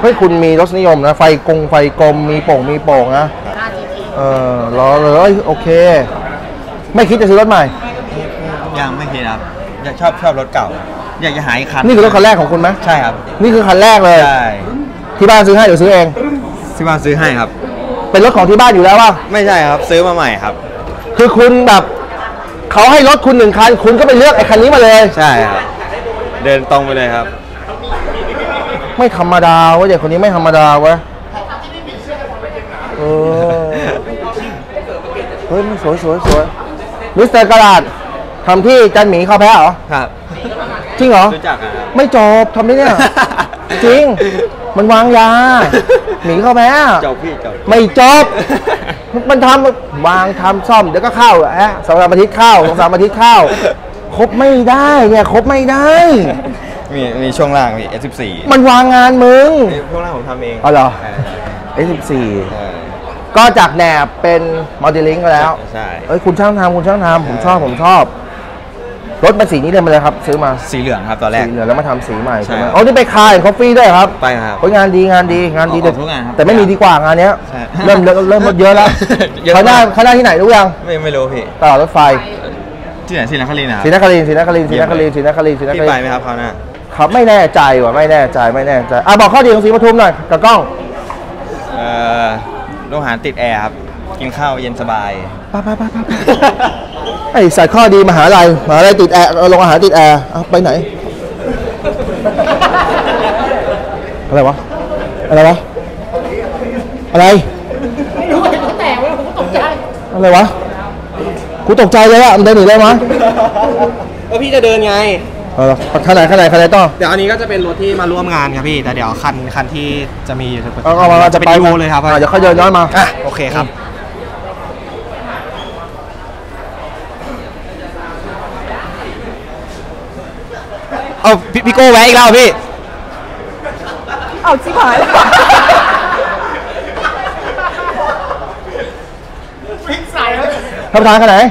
เฮ้ยคุณมีรสนิยมนะไฟกงไฟกลมมีโป่งมีโป่งนะเออรอเลยโอเคไม่คิดจะซื้อรถใหม่ยังไม่คิดครับอยากชอบชอบรถเก่าอยากจะหาอีกคันนี่คือรถคันแรกของคุณไหมใช่ครับนี่คือคันแรกเลยใช่ที่บ้านซื้อให้หรือซื้อเองที่บ้านซื้อให้ครับเป็นรถของที่บ้านอยู่แล้วว่าไม่ใช่ครับซื้อมาใหม่ครับคือคุณแบบเขาให้รถคุณหนึ่งคันคุณก็ไปเลือกไอ้คันนี้มาเลยใช่ครับเดินตรงไปเลยครับไม่ธรรมดาว่าเด็กคนนี้ไม่ธรรมดาวะเออเฮ้ยมันสวยสวยสวยมิสเตอร์กระดาษทำที่จันหมีเข้าแพ้เหรอครับจริงเหรอไม่จบทำได้เนี่ยจริงมันวางยาหมีเข้าแพ้จบพี่จบไม่จบมันทำวางทำซ่อมเดี๋ยวก็เข้าแหะสองสามอาทิตย์เข้าสองสามอาทิตย์เข้าครบไม่ได้เนี่ยครบไม่ได้มีมีช่วงล่างมี เอส สิบสี่ มันวางงานมึงช่วงล่างผมทำเองอ๋อเหรอ เอส สิบสี่ ก็จากแหนบเป็นมัลติลิงก์ก็แล้วใช่เอ้ยคุณช่างทำคุณช่างทำผมชอบผมชอบรถเป็นสีนี้เลยมาเลยครับซื้อมาสีเหลืองครับตอนแรกสีเหลืองแล้วมาทำสีใหม่ใช่ไหมอ๋อนี่ไปคายคอฟฟี่ด้วยครับไปครับงานดีงานดีงานดีแต่ทุกงานแต่ไม่มีดีกว่างานเนี้ยเริ่มเริ่มเยอะแล้วข้างหน้าข้างหน้าที่ไหนรู้ยังไม่ไม่รู้พี่ต่อรถไฟที่ไหนศรีนครินทร์นะครับศรีนครินทร์ศรีนครินทร์ศรีนครินทร์ศรีนครินทร์ศรีนครินทร์พี่ไปไหมครับคราวหน้าครับไม่แน่ใจว่ะไม่แน่ใจไม่แน่ใจอ่ะบอกข้อดีของศรีปทุมหน่อยกับกล้องเอ่อโรงอาหารติดแอร์ครับกินข้าวเย็นสบายป้าป้าป้าไอ้สายข้อดีมหาลัยมหาลัยติดแอร์โรงอาหารติดแอร์เอาไปไหนอะไรวะอะไรวะอะไรไม่รู้อะไรเขาแตกเลยผมก็ตกใจอะไรวะกูตกใจเลยอะมันเดินหนีได้ไหมก็พี่จะเดินไงเออขนาดขนาดขนาดต่อเดี๋ยวอันนี้ก็จะเป็นรถที่มาร่วมงานครับพี่แต่เดี๋ยวคันคันที่จะมีอยู่ก็เราจะไปดูเลยครับเดี๋ยวเขาเดินย้อนมาอ่ะโอเคครับเอาพี่โก้แวะอีกแล้วพี่เอาชิบหายแล้วท่านประธานขนาดไหน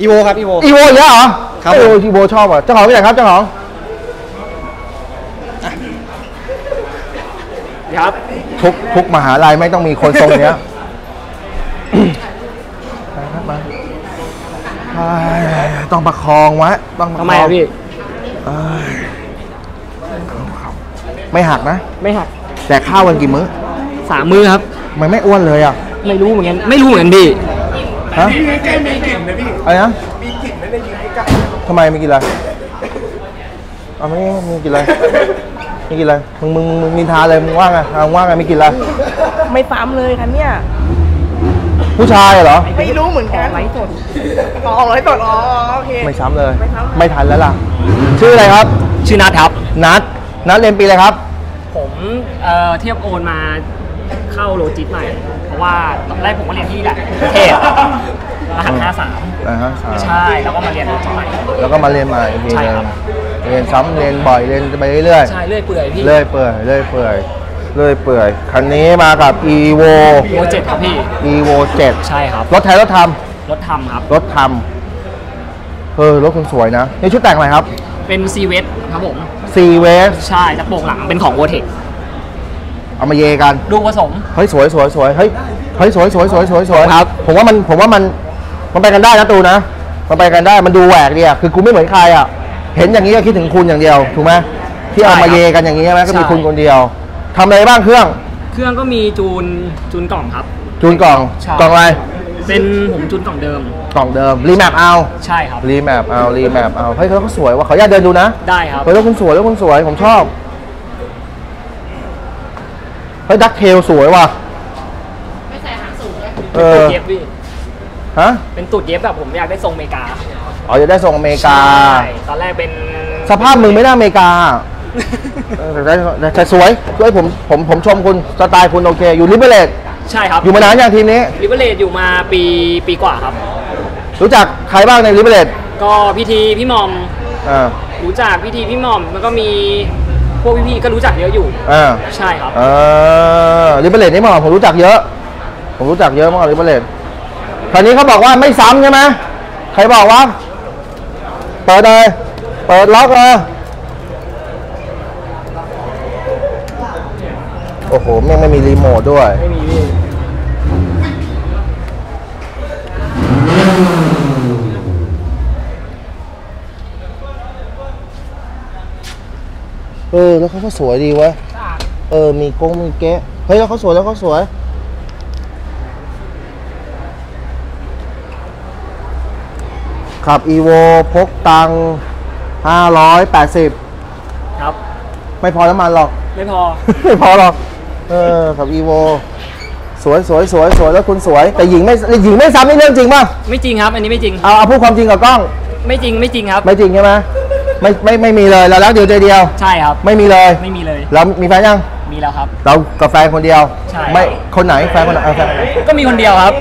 อีโวครับอีโวอีโวเยอะเหรอครับอีโวชอบอ่ะเจ้าของเป็นไหนครับเจ้าของ ทุกทุกมหาลัยไม่ต้องมีคนทรงเนี้ยต้องประคองวะต้องประคองทำไมพี่ไม่หักนะไม่หักแต่ข้าววันกี่มื้อสามมื้อครับมันไม่อ้วนเลยอ่ะไม่รู้เหมือนกันไม่รู้เหมือนกันพี่ฮะมีกลิ่นนะพี่อะไรนะมีกลิ่นไม่ได้ยินไม่กล้าทำไมไม่กินอะไรเอาไม่มึงกินอะไรไม่กินอะไรมึงมึงมึงนินทาเลยมึงว่าไงมึงว่าไงไม่กินอะไรไม่ฟาร์มเลยคันเนี้ยผู้ชายเหรอไม่รู้เหมือนกันร้อยตดอ๋อร้อยตดอ๋อโอเคไม่ช้ำเลยไม่ทันแล้วล่ะชื่ออะไรครับชื่อนัทครับนัทนัทเรียนปีอะไรครับผมเอ่อเทียบโอนมาเข้าโลจิสใหม่เพราะว่าตอนแรกผมก็เรียนที่แหละเทศรหัสห้าสามใช่แล้วก็มาเรียนใหม่แล้วก็มาเรียนใหม่ใช่ครับเรียนซ้ำเรียนบ่อยเรียนไปเรื่อยใช่เรื่อยเปื่อยพี่เรื่อยเปื่อยเรื่อยเปื่อยเรื่อยเปื่อยคันนี้มากับ อี โว เจ็ด ครับพี่ อี โว เจ็ด ใช่ครับรถไทยรถทำรถทำครับรถทำเออรถคุณสวยนะนี่ชุดแต่งอะไรครับเป็นซีเวสครับผมซีเวสใช่กระโปรงหลังเป็นของโวเทคเอามาเยกันดูผสมเฮ้ยสวยสวยสวยเฮ้ยเฮ้ยสวยสวยสวยสวยสวยครับผมว่ามันผมว่ามันมันไปกันได้นะตูนะมันไปกันได้มันดูแหวกดีอ่ะคือกูไม่เหมือนใครอ่ะเห็นอย่างนี้ก็คิดถึงคุณอย่างเดียวถูกไหมที่เอามาเยกันอย่างนี้ใช่ไหมก็มีคุณคนเดียวทำอะไรบ้างเครื่องเครื่องก็มีจูนจูนกล่องครับจูนกล่องกล่องอะไรเป็นผมจูนกล่องเดิมกล่องเดิมรีแมปเอาใช่ครับรีแมปเอารีแมปเอาเฮ้ยเขาสวยว่ะขออนุญาตเดินดูนะได้ครับเฮ้ยแล้วคุณสวยแล้วคุณสวยผมชอบเฮ้ยดักเทลสวยว่ะไม่ใส่หางสูงเลยเป็นตูดเย็บพี่ฮะเป็นตูดเย็บแบบผมอยากได้ทรงอเมริกาอ๋ออยากได้ทรงอเมริกาตอนแรกเป็นสภาพมึงไม่น่าอเมริกาแต่สวยด้วยผมผมผมชมคุณสไตล์คุณโอเคอยู่ลิเบอร์เลตใช่ครับอยู่มานานอย่างทีมนี้ลิเบอร์เลตอยู่มาปีปีกว่าครับรู้จักใครบ้างในลิเบอร์เลตก็พี่ทีพี่มอมอ่ารู้จักพี่ทีพี่มอมมันก็มีพวกพี่ๆก็รู้จักเยอะอยู่อ่าใช่ครับเออลิเบอร์เลตนี่มอมผมรู้จักเยอะผมรู้จักเยอะมากลิเบอร์เลตคราวนี้เขาบอกว่าไม่ซ้ำใช่ไหมใครบอกว่าเปิดเลยเปิดล็อกเลยโอ้โหแม่งไม่มีรีโมทด้วยไม่มีพี่เออแล้วเขาก็สวยดีวะเออมีโก้มีแกะเฮ้ยแล้วเขาสวยแล้วเขาสวยขับอีโวพกตังห้าร้อยแปดสิบครับไม่พอน้ำมันหรอกไม่พอไม่พอหรอกเออขับอีโวสวยสวยสวยสวยแล้วคุณสวยแต่หญิงไม่หญิงไม่ซ้ำนี่เรื่องจริงป่ะไม่จริงครับอันนี้ไม่จริงเอาเอาพูดความจริงกับกล้องไม่จริงไม่จริงครับไม่จริงใช่ไหมไม่ไม่ไม่มีเลยเรารักเดียวใจเดียวใช่ครับไม่มีเลยไม่มีเลยเรามีแฟนยังมีแล้วครับเรากับแฟนคนเดียวใช่ไม่คนไหนแฟนคนไหนก็มีคนเดียวครับ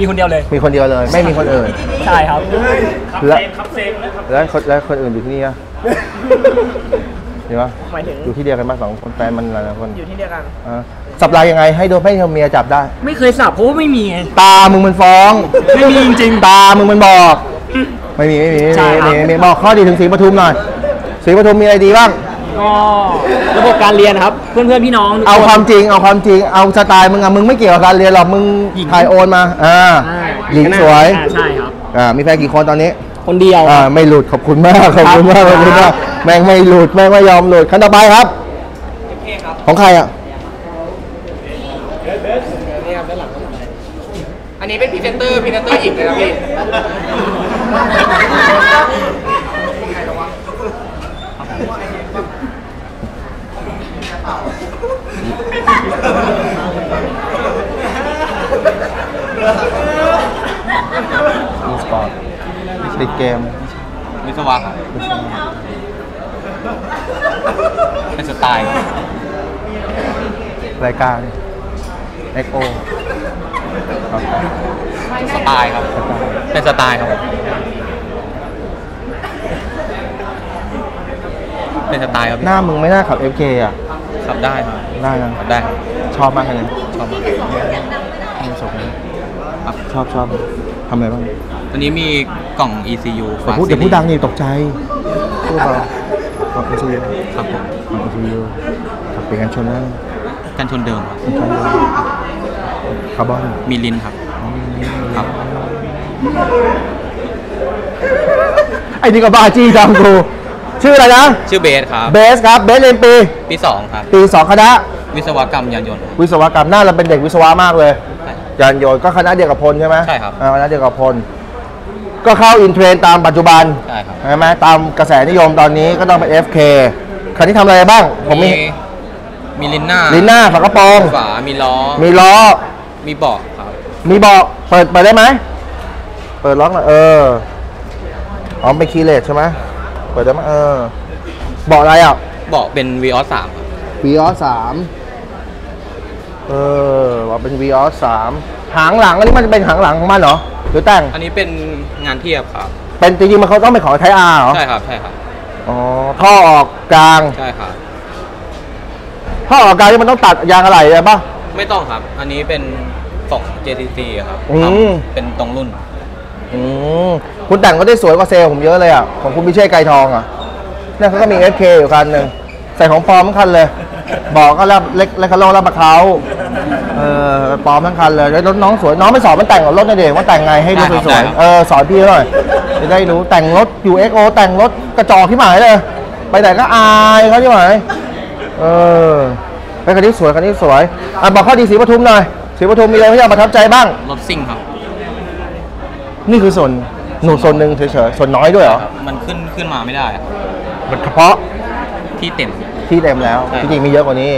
มีคนเดียวเลยมีคนเดียวเลยไม่มีคนอื่นใช่ครับแล้วแล้วคนแล้วคนอื่นอยู่ที่นี่อะเห็นปะอยู่ที่เดียวกันมาสองคนแฟนมันหลายคนอยู่ที่เดียวกันสับลายยังไงให้โดนให้เมียจับได้ไม่เคยสับเพราะว่าไม่มีตามึงมันฟ้องไม่มีจริงตามึงมันบอกไม่มีไม่มีไม่มีบอกข้อดีถึงศรีปทุมหน่อยศรีปทุมมีอะไรดีบ้างก็ระบบการเรียนครับเพื่อนเพื่อนพี่น้องเอาความจริงเอาความจริงเอาสไตล์มึงอะมึงไม่เกี่ยวกับการเรียนหรอกมึงถ่ายโอนมาอ่าหญิงสวยใช่ครับอ่ามีแฟนกี่คนตอนนี้คนเดียวอ่าไม่หลุดขอบคุณมากขอบคุณมากขอบคุณมากแม่งไม่หลุดแม่งไม่ยอมหลุดขั้นต่อไปครับของใครอ่ะอันนี้เป็นพรีเซนเตอร์พรีเซนเตอร์หญิงเลยนะพี่มีสปอร์ตติดเกมวิศวะเป็นสไตล์รายการเอ็กโอสไตล์ครับเป็นสไตล์ครับเป็นสไตล์ครับหน้ามึงไม่น่าขับ เอฟ เค อ่ะขับได้ครับได้นะขับได้ชอบมากเลยชอบมากชอบชอบชอบทำอะไรบ้างตอนนี้มีกล่อง อี ซี ยู ฝากพูดแต่พูดดังนี่ตกใจพูดเบาขอบคุณครับผมขอบคุณครับเป็นการชนนะ กันชนเดิมคาร์บอนมีลิ้นครับครับไอ้นี่ก็บ้าจี้จังกูชื่ออะไรนะชื่อเบสครับเบสครับเบสเรียนปีปีสองครับปีสองคณะวิศวกรรมยานยนต์วิศวกรรมน่าจะเป็นเด็กวิศวะมากเลยยานยนต์ก็คณะเดียวกับพลใช่ไหมใช่ครับคณะเดียวกับพลก็เข้าอินเทรนตามปัจจุบันใช่ครับใช่ไหมตามกระแสนิยมตอนนี้ก็ต้องเป็น เอฟ เค คันนี้ทำอะไรบ้างผมมีมีลินหน้าลินหน้าฝากระโปรงฝามีล้อมีล้อมีเบาะครับมีเบาะเปิดเปิดได้ไหมเปิดล็อกหน่อยเอออ๋อเป็นคีย์เลสใช่ไหมเปิดได้ไหมเออเบาะอะไรอ่ะเบาะเป็น วี โอ สาม ครับ วี โอ สาม เออเบาะเป็น วี โอ สาม หางหลังอันนี้มันจะเป็นหางหลังของมันเหรอหรือแต่งอันนี้เป็นงานเทียบครับเป็นจริงๆมันเขาต้องไปขอไทยอาร์เหรอใช่ครับใช่ครับอ๋อท่อออกกลางใช่ครับท่อออกกลางที่มันต้องตัดยางอะไรใช่ปะไม่ต้องครับอันนี้เป็นส่ง เจ ที ซี ครับเป็นตรงรุ่นอืมคุณแต่งก็ได้สวยกว่าเซลผมเยอะเลยอ่ะของคุณพิเชษฐ์ไกรทองอ่ะเนี่ยเขาก็มี เอฟ เค อยู่คันหนึ่งใส่ของปลอมทั้งคันเลยบอกก็รับเล็กเล็กเขาเล่ารับมาเขาเออปลอมทั้งคันเลยรถน้องสวยน้องไม่สอนมันแต่งรถนะเด็กว่าแต่งไงให้ดูสวยเออสอนพี่หน่อยจะได้รู้แต่งรถ ยู เอ็กซ์ โอ แต่งรถกระจอกที่หมายเลยไปไหนก็อายเขาที่หมายเออไปคันนี้สวยคันนี้สวยอ่ะบอกข้อดีสีปทุมหน่อยสีปทุมมีอะไรที่อยากประทับใจบ้างรถซิ่งครับนี่คือส่วนหนูส่วนหนึ่งเฉยๆส่วนน้อยด้วยเหรอมันขึ้นขึ้นมาไม่ได้มันเฉพาะที่เต็มที่เต็มแล้วจริงๆมีเยอะกว่านี้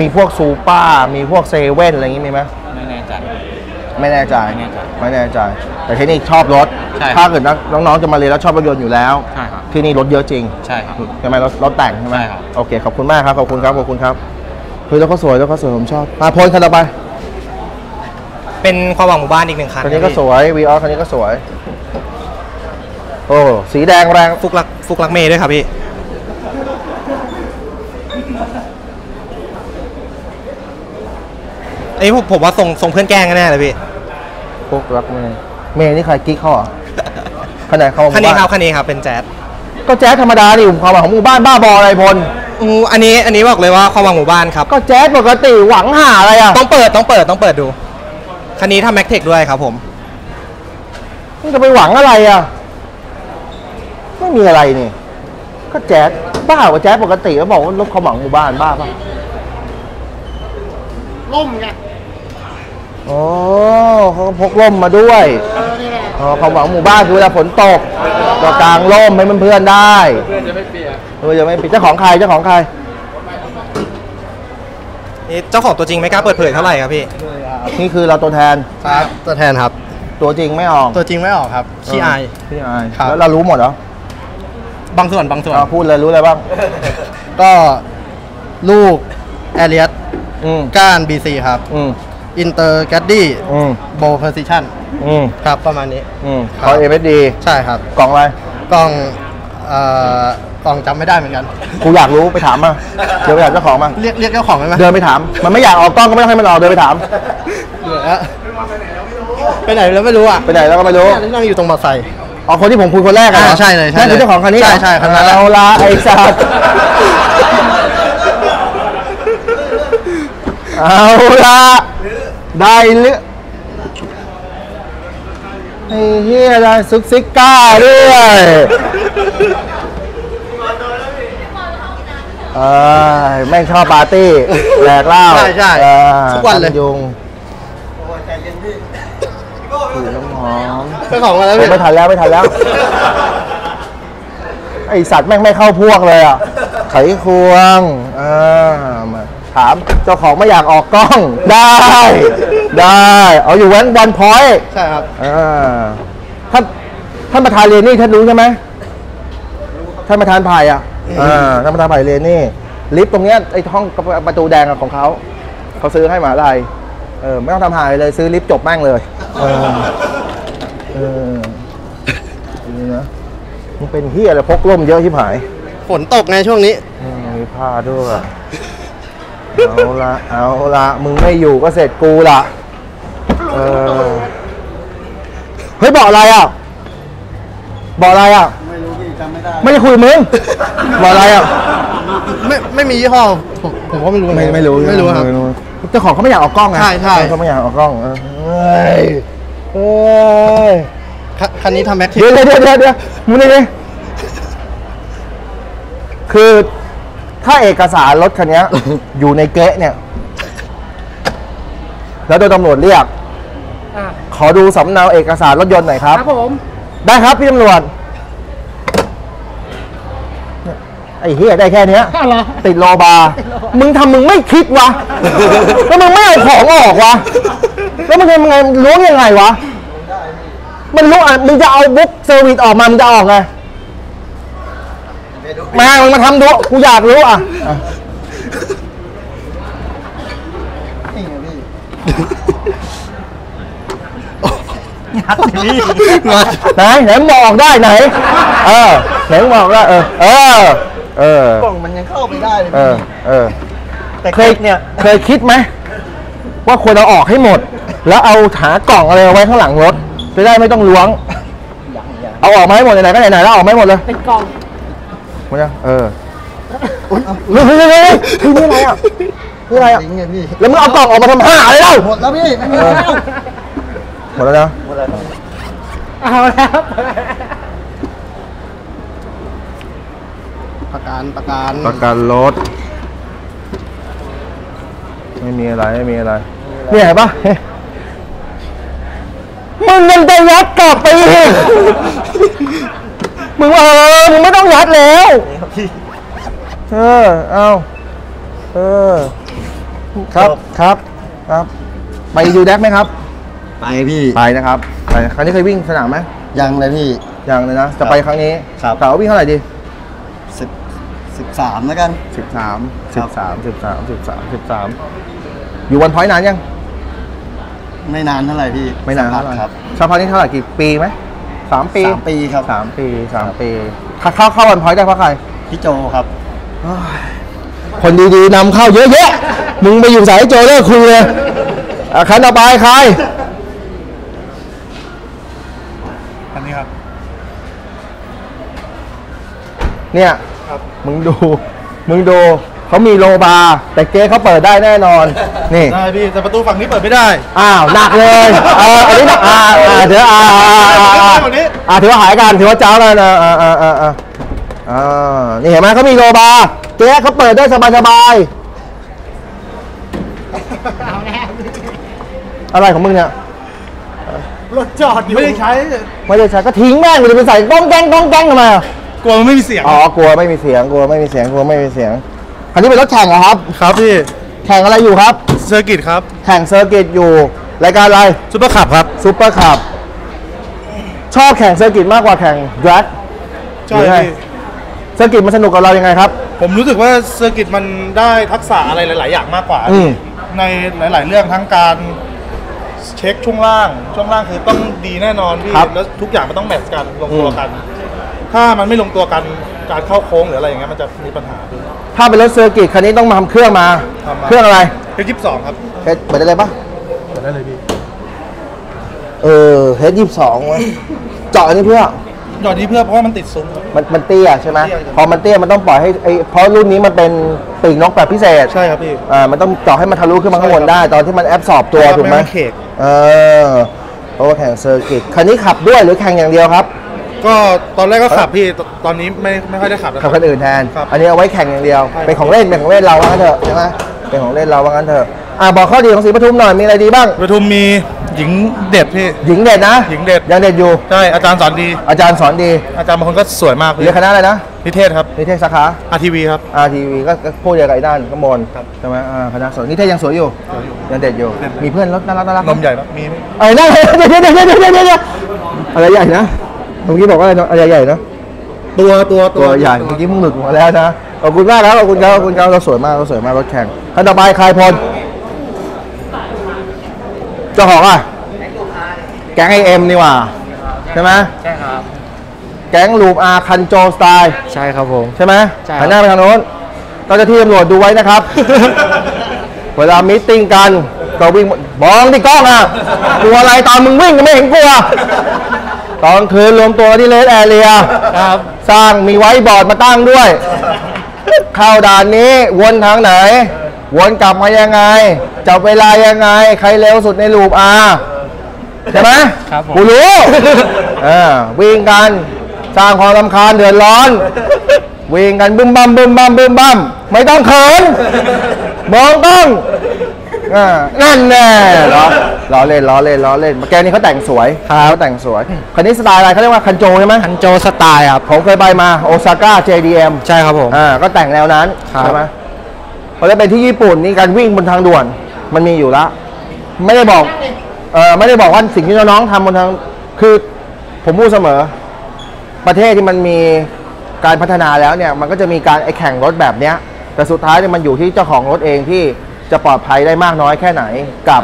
มีพวกซูเปอร์มีพวกเซเว่นอะไรอย่างนี้มีไหมไม่แน่ใจไม่แน่ใจไม่แน่ใจแต่ที่นี่ชอบรถถ้าเกิดน้องๆจะมาเรียนแล้วชอบรถยนต์อยู่แล้วที่นี่รถเยอะจริงใช่ครับใช่ไหมรถรถแต่งใช่ไหมโอเคขอบคุณมากครับขอบคุณครับขอบคุณครับคือรถเขาสวยรถเขาสวยผมชอบมาพลคันต่อไปเป็นความหวังหมู่บ้านอีกหนึ่งคันคันนี้ก็สวยวีออสคันนี้ก็สวยโอ้สีแดงแรงฟุกลักฟุกลักเมย์ด้วยครับพี่ไอ้ผมผมว่าส่งส่งเพื่อนแกล้งแน่เลยพี่ฟุกลักเมย์เมย์นี่ใครกิ๊กเขาเหรอขนาดเขาคันนี้ครับคันนี้ครับเป็นแจ๊สก็แจ๊สธรรมดาดิความหวังของหมู่บ้านบ้าบออะไรพลอันนี้อันนี้บอกเลยว่าความหวังหมู่บ้านครับก็แจ๊สปกติหวังหาอะไรอ่ะต้องเปิดต้องเปิดต้องเปิดดูคันนี้ทำแม็กเทคด้วยครับผมนี่จะไปหวังอะไรอ่ะไม่มีอะไรนี่ก็แจ๊สบ้ากว่าแจ๊สปกติแล้วบอกว่าลบความหวังหมู่บ้านบ้าป่ะล่มไงโอ้เขาพกล่มมาด้วยความหวังหมู่บ้านคือเวลาฝนตกก็กางล่มให้เพื่อนๆได้เพื่อนจะไม่เปียกเพื่อนจะไม่เปียกเจ้าของใครเจ้าของใครเจ้าของตัวจริงไม่กล้าเปิดเผยเท่าไหร่ครับพี่นี่คือเราตัวแทนครับตัวแทนครับตัวจริงไม่ออกตัวจริงไม่ออกครับขี้อายขี้อายแล้วเรารู้หมดเหรอบางส่วนบางส่วนพูดเลยรู้อะไรบ้างก็ลูกแอเรียสก้านบีซีครับอินเตอร์แกดดี้โบว์เพอร์ซิชั่นครับประมาณนี้กล่องเอฟดีใช่ครับกล่องอะไรกล่องกล่องจำไม่ได้เหมือนกันกูอยากรู้ไปถามมาเดี๋ยวไปถามเจ้าของมาเรียกเรียกเจ้าของได้ไหมเดินไปถามมันไม่อยากออกกล้องก็ไม่ต้องให้มันออกเดินไปถามเหลือไปไหนแล้วไม่รู้อ่ะไปไหนแล้วก็ไม่รู้นั่งอยู่ตรงมอเตอร์ไซค์อ๋อคนที่ผมคุยคนแรกอ่ะใช่เลยใช่คือเจ้าของคันนี้ใช่ใช่คันนั้นเอาละไอ้สัตว์เอาละได้หรือไอ้เหี้ยอะไรซุกซิกก้าด้วยเออแม่งชอบปาร์ตี้แหลกเหล้าใช่ใช่ทุกวันเลยยุงถือน้ำหอมไม่ของกันแล้วไม่ทันแล้วไม่ทันแล้วไอสัตว์แม่งไม่เข้าพวกเลยอ่ะไขควงอ่ามาถามเจ้าของไม่อยากออกกล้องได้ได้เอาอยู่แว้นวันพอยต์ใช่ครับอ่าท่านท่านประธานเรนนี่ท่านรู้ใช่ไหมท่านประธานไผ่อ่ะอ่าท่านประธานไผ่เรนนี่ลิฟต์ตรงเนี้ยไอห้องประตูแดงของเขาเขาซื้อให้มหาลัยเออไม่ต้องทำหายเลยซื้อลิฟต์จบแม่งเลยเออเออนี่นะมันเป็นเหี้ยอะไรพกล่มเยอะชิบหายฝนตกไงช่วงนี้มีผ้าด้วยเอาละเอาละมึงไม่อยู่ก็เสร็จกูละเออเฮ้ยบอกอะไรอ่ะบอกอะไรอ่ะไม่รู้พี่จำไม่ได้ไม่ได้คุยมึงบอกอะไรอ่ะ ไม่ไม่มียี่ห้อผมผมก็ไม่รู้ไม่ไม่รู้ไม่รู้ครับเจ้าของเขาไม่อยากออกกล้องนะใช่ใช่เขาไม่อยากออกกล้องเฮ้ยเฮ้ยคันนี้ทำแม็กทีเดี๋ยวเดี๋ยวเดี๋ยวมึงนี่คือถ้าเอกสารรถคันนี้อยู่ในเก๊ะเนี่ยแล้วโดยตำรวจเรียกขอดูสำเนาเอกสารรถยนต์หน่อยครับครับผมได้ครับพี่ตำรวจไอ้เฮียได้แค่นี้ติดโลบามึงทำมึงไม่คิดวะแล้วมึงไม่เอาของออกวะแล้วมึงทำไงล้วงยังไงวะมันล้วงมึงจะเอาบุ๊กเซอร์วิสออกมามึงจะออกไงมามึงมาทำดูกูอยากรู้อ่ะไหนไหนมึงบอกออกได้ไหนเออไหนมึงบอกได้เออเออเออกล่องมันยังเข้าไปได้เลยเออเออแต่เคยเนี่ยเคยคิดไหมว่าควรเราออกให้หมดแล้วเอาหากล่องอะไรไว้ข้างหลังรถจะได้ไม่ต้องล้วงเอาออกมาให้หมดไหนก็ไหนไหนแล้วออกมาให้หมดเลยเป็นกล่องมันยังเออเฮ้ยเฮ้ยเฮ้ยคือนี่อะไรอ่ะคืออะไรอ่ะแล้วมึงเอากล่องออกมาทำห่าเลยเล่าหมดแล้วพี่หมดแล้วนะหมดแล้วเอาแล้วประกันประกันประกันรถไม่มีอะไรไม่มีอะไรนี่เห็นปะมึงยังจะยัดกลับไปอีกมึงเออมึงไม่ต้องยัดแล้วเออเอาเออครับครับครับไปยูแดกไหมครับไปพี่ไปนะครับไปครั้งนี้เคยวิ่งสนามไหมยังเลยพี่ยังเลยนะจะไปครั้งนี้เก่าวิ่งเท่าไหร่ดีสิบสิบสามแล้วกันสิบสามสิบสามสิบสามสิบสามสิบสามอยู่วันพอยนานยังไม่นานเท่าไหร่พี่ไม่นานครับชาวพันนี้เท่าไหร่กี่ปีไหมสามปีสามปีครับสามปีสามปีเข้าเข้าวันพอยได้เพราะใครพี่โจครับคนดีๆนำเข้าเยอะแยะมึงไปอยู่สายโจเลิกคุยเลยคันต่อไปใครอันนี้ครับเนี่ยมึงดูมึงดูเขามีโลบาร์แต่เก๊เขาเปิดได้แน่นอนนี่ได้พี่แต่ประตูฝั่งนี้เปิดไม่ได้อ้าวหนักเลยเอออันนี้หนักอ่าอ่าถืออ่าอ่าอ่าอ่าถือว่าหายกันถือว่าเจ้าเลยนะอ่าอ่าอ่าอ่านี่เห็นไหมเขามีโลบาร์เก๊เขาเปิดได้สบายสบายอะไรของมึงเนี่ยรถจอดอยู่ไม่ได้ใช้ไม่ได้ใช้ก็ทิ้งแม่งไปใส่ก้องแกงก้องแกงทำไมกลัวไม่มีเสียงอ๋อกลัวไม่มีเสียงกลัวไม่มีเสียงกลัวไม่มีเสียงคันนี้เป็นรถแข่งเหรอครับครับพี่แข่งอะไรอยู่ครับเซอร์กิตครับแข่งเซอร์กิตอยู่รายการอะไรซุปเปอร์ขับครับซุปเปอร์ขับชอบแข่งเซอร์กิตมากกว่าแข่งแดรกใช่เซอร์กิตมันสนุกกับเรายังไงครับผมรู้สึกว่าเซอร์กิตมันได้ทักษะอะไรหลายๆอย่างมากกว่าในหลายๆเรื่องทั้งการเช็คช่วงล่างช่วงล่างคือต้องดีแน่นอนพี่แล้วทุกอย่างมันต้องแมทช์กันลงตัวกันถ้ามันไม่ลงตัวกันการเข้าโค้งหรืออะไรอย่างเงี้ยมันจะมีปัญหาด้วยถ้าเป็นรถเซอร์กิตคันนี้ต้องมาทำเครื่องมาเครื่องอะไรเฮดยี่สิบสองครับเฮดเปิดได้เลยปะเปิดได้เลยพี่เออเฮดยี่สิบสองเจาะนี่เพื่อเจาะนี่เพื่อเพราะว่ามันติดซุ้มมันมันเตี้ยใช่ไหมพอมันเตี้ยมันต้องปล่อยให้ไอเพราะรุ่นนี้มันเป็นปีกนกแบบพิเศษใช่ครับพี่อ่ามันต้องเจาะให้มันทะลุขึ้นมาข้างบนได้ตอนที่มันแอบสอบตัวถูกไหมเออเพราะว่าแข่งเซอร์กิตคันนี้ขับด้วยหรือแข่งอย่างเดียวครับก็ตอนแรกก็ขับพี่ตอนนี้ไม่ไม่ค่อยได้ขับแล้วขับคันอื่นแทนอันนี้เอาไว้แข่งอย่างเดียวเป็นของเล่นเป็นของเล่นเราว่างั้นเถอะใช่ไหมเป็นของเล่นเราว่างั้นเถอะอ่าบอกข้อดีของศรีปทุมหน่อยมีอะไรดีบ้างปทุมมีหญิงเด็ดพี่หญิงเด็ดนะหญิงเด็ดยังเด็ดอยู่ใช่อาจารย์สอนดีอาจารย์สอนดีอาจารย์บางคนก็สวยมากเลยเรียนคณะอะไรนะนิเทศครับนิเทศสาขา อาร์ ที วี ครับ อาร์ ที วี ก็พูดอย่างไรด้านข้างบนใช่ไหมคณะสอนนิเทศยังสวยอยู่ยังเด็ดอยู่มีเพื่อนรถน่ารักน่ารักนมใหญ่ปะมีไอ้นั่นเด็ดเด็ดเด็ดเด็ดเด็ดเด็ดอะไรใหญ่นะเมื่อกี้บอกว่าอะไรนะอะไรใหญ่นะตัวตัวตัวใหญ่เมื่อกี้มึงหลุดมาแล้วนะขอบคุณมากครับขอบคุณครับขอบคุณครับเราสวยมากเราสวยมากรถแข่งคันต่อไปคายพลเจ้าของอ่ะแก๊งไอเอ็มนี่ว่าใช่ไหมใช่ครับแก๊งลูปอาคันโจสไตล์ใช่ครับผมใช่ไหมหันหน้าไปทางโน้นเจ้าหน้าที่ตำรวจดูไว้นะครับเวลามีตติ้งกันก็วิ่งมองที่กล้องอ่ะกลัวอะไรตอนมึงวิ่งก็ไม่เห็นกลัวตอนคืนรวมตัวที่เลสแอเรียครับสร้างมีไว้บอร์ดมาตั้งด้วย เข้าด่านนี้วนทางไหนวนกลับมายังไงจับเวลายังไงใครเร็วสุดในลูปอาใช่ไหมกูรู้วิ่งกันสร้างความรำคาญเดือดร้อนวิ่งกันบึ้มบั้มบึ้มบั้มบึ้มบั้มไม่ต้องเขินมองต้องนั่นแน่เหรอล้อเล่นล้อเล่นล้อเล่นแกนี่เขาแต่งสวยเขาแต่งสวยคันนี้สไตล์อะไรเขาเรียกว่าคันโจใช่ไหมคันโจสไตล์ครับผมเคยไปมาโอซาก้า เจ ดี เอ็ม ใช่ครับผมอ่าก็แต่งแนวนั้นใช่ไหมพอได้ไปที่ญี่ปุ่นนี่การวิ่งบนทางด่วนมันมีอยู่ละไม่ได้บอกเออไม่ได้บอกว่าสิ่งที่น้องๆทำบนทางคือผมพูดเสมอประเทศที่มันมีการพัฒนาแล้วเนี่ยมันก็จะมีการไอแข่งรถแบบเนี้ยแต่สุดท้ายเนี่ยมันอยู่ที่เจ้าของรถเองที่จะปลอดภัยได้มากน้อยแค่ไหนกับ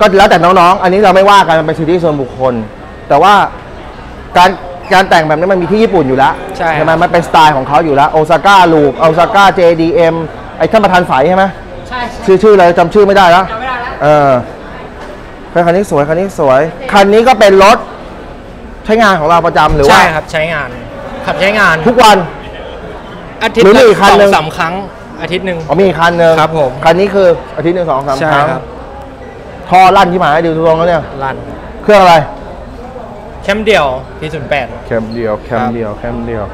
ก็แล้วแต่น้องๆอันนี้เราไม่ว่ากันมันเป็นสิทธิส่วนบุคคลแต่ว่าการการแต่งแบบนี้มันมีที่ญี่ปุ่นอยู่แล้วใช่ไหมมันเป็นสไตล์ของเขาอยู่แล้วโอซาก้าลูปโอซาก้า เจ ดี เอ็ม ไอ้ท่านประธานฝ่ายใช่ไหมใช่ชื่อชื่ออะไรจำชื่อไม่ได้แล้วจำไม่ได้แล้วเออคันนี้สวยคันนี้สวยคันนี้ก็เป็นรถใช้งานของเราประจำหรือว่าใช่ครับใช้งานขับใช้งานทุกวันอาทิตย์หนึ่งสองสามครั้งอาทิตย์หนึ่งอ๋อมีคันหนึ่งครับผมคันนี้คืออาทิตย์หนึ่งสองสามครั้งท่อลั่นที่หมายดูตรงแล้วเนี่ยลั่นเครื่องอะไรแคมเดียวที่ศูนย์แปดแคมเดียวแคมเดียวแคมเดียว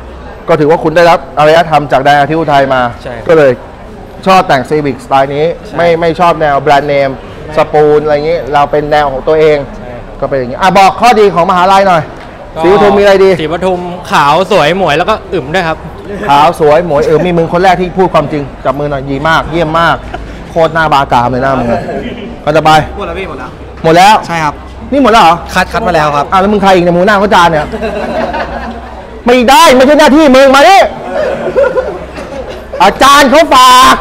ก็ถือว่าคุณได้รับอารยธรรมจากแดนอาทิตย์อุทัยมาก็เลยชอบแต่งซีวิกสไตล์นี้ไม่ไม่ชอบแนวแบรนด์เนมสปูนอะไรอย่างนี้เราเป็นแนวของตัวเองก็เป็นอย่างนี้อ่ะบอกข้อดีของมหาลัยหน่อยสีปทุมมีอะไรดีสีปทุมขาวสวยหมวยแล้วก็อึมด้วยครับขาวสวยหมวยอึมมีมึงคนแรกที่พูดความจริงจับมือหน่อยดีมากเยี่ยมมากโคตรหน้าบากามเลยหน้ามึงก็จะไปหมดแล้วพี่หมดแล้วหมดแล้วใช่ครับนี่หมดแล้วเหรอคัดคัดมาแล้วครับอ้าวแล้วมึงใครอีกเนี่ยมึงหน้าเขาจานเนี่ยไม่ได้ไม่ใช่หน้าที่มึงมาดิอาจารย์เขาฝาก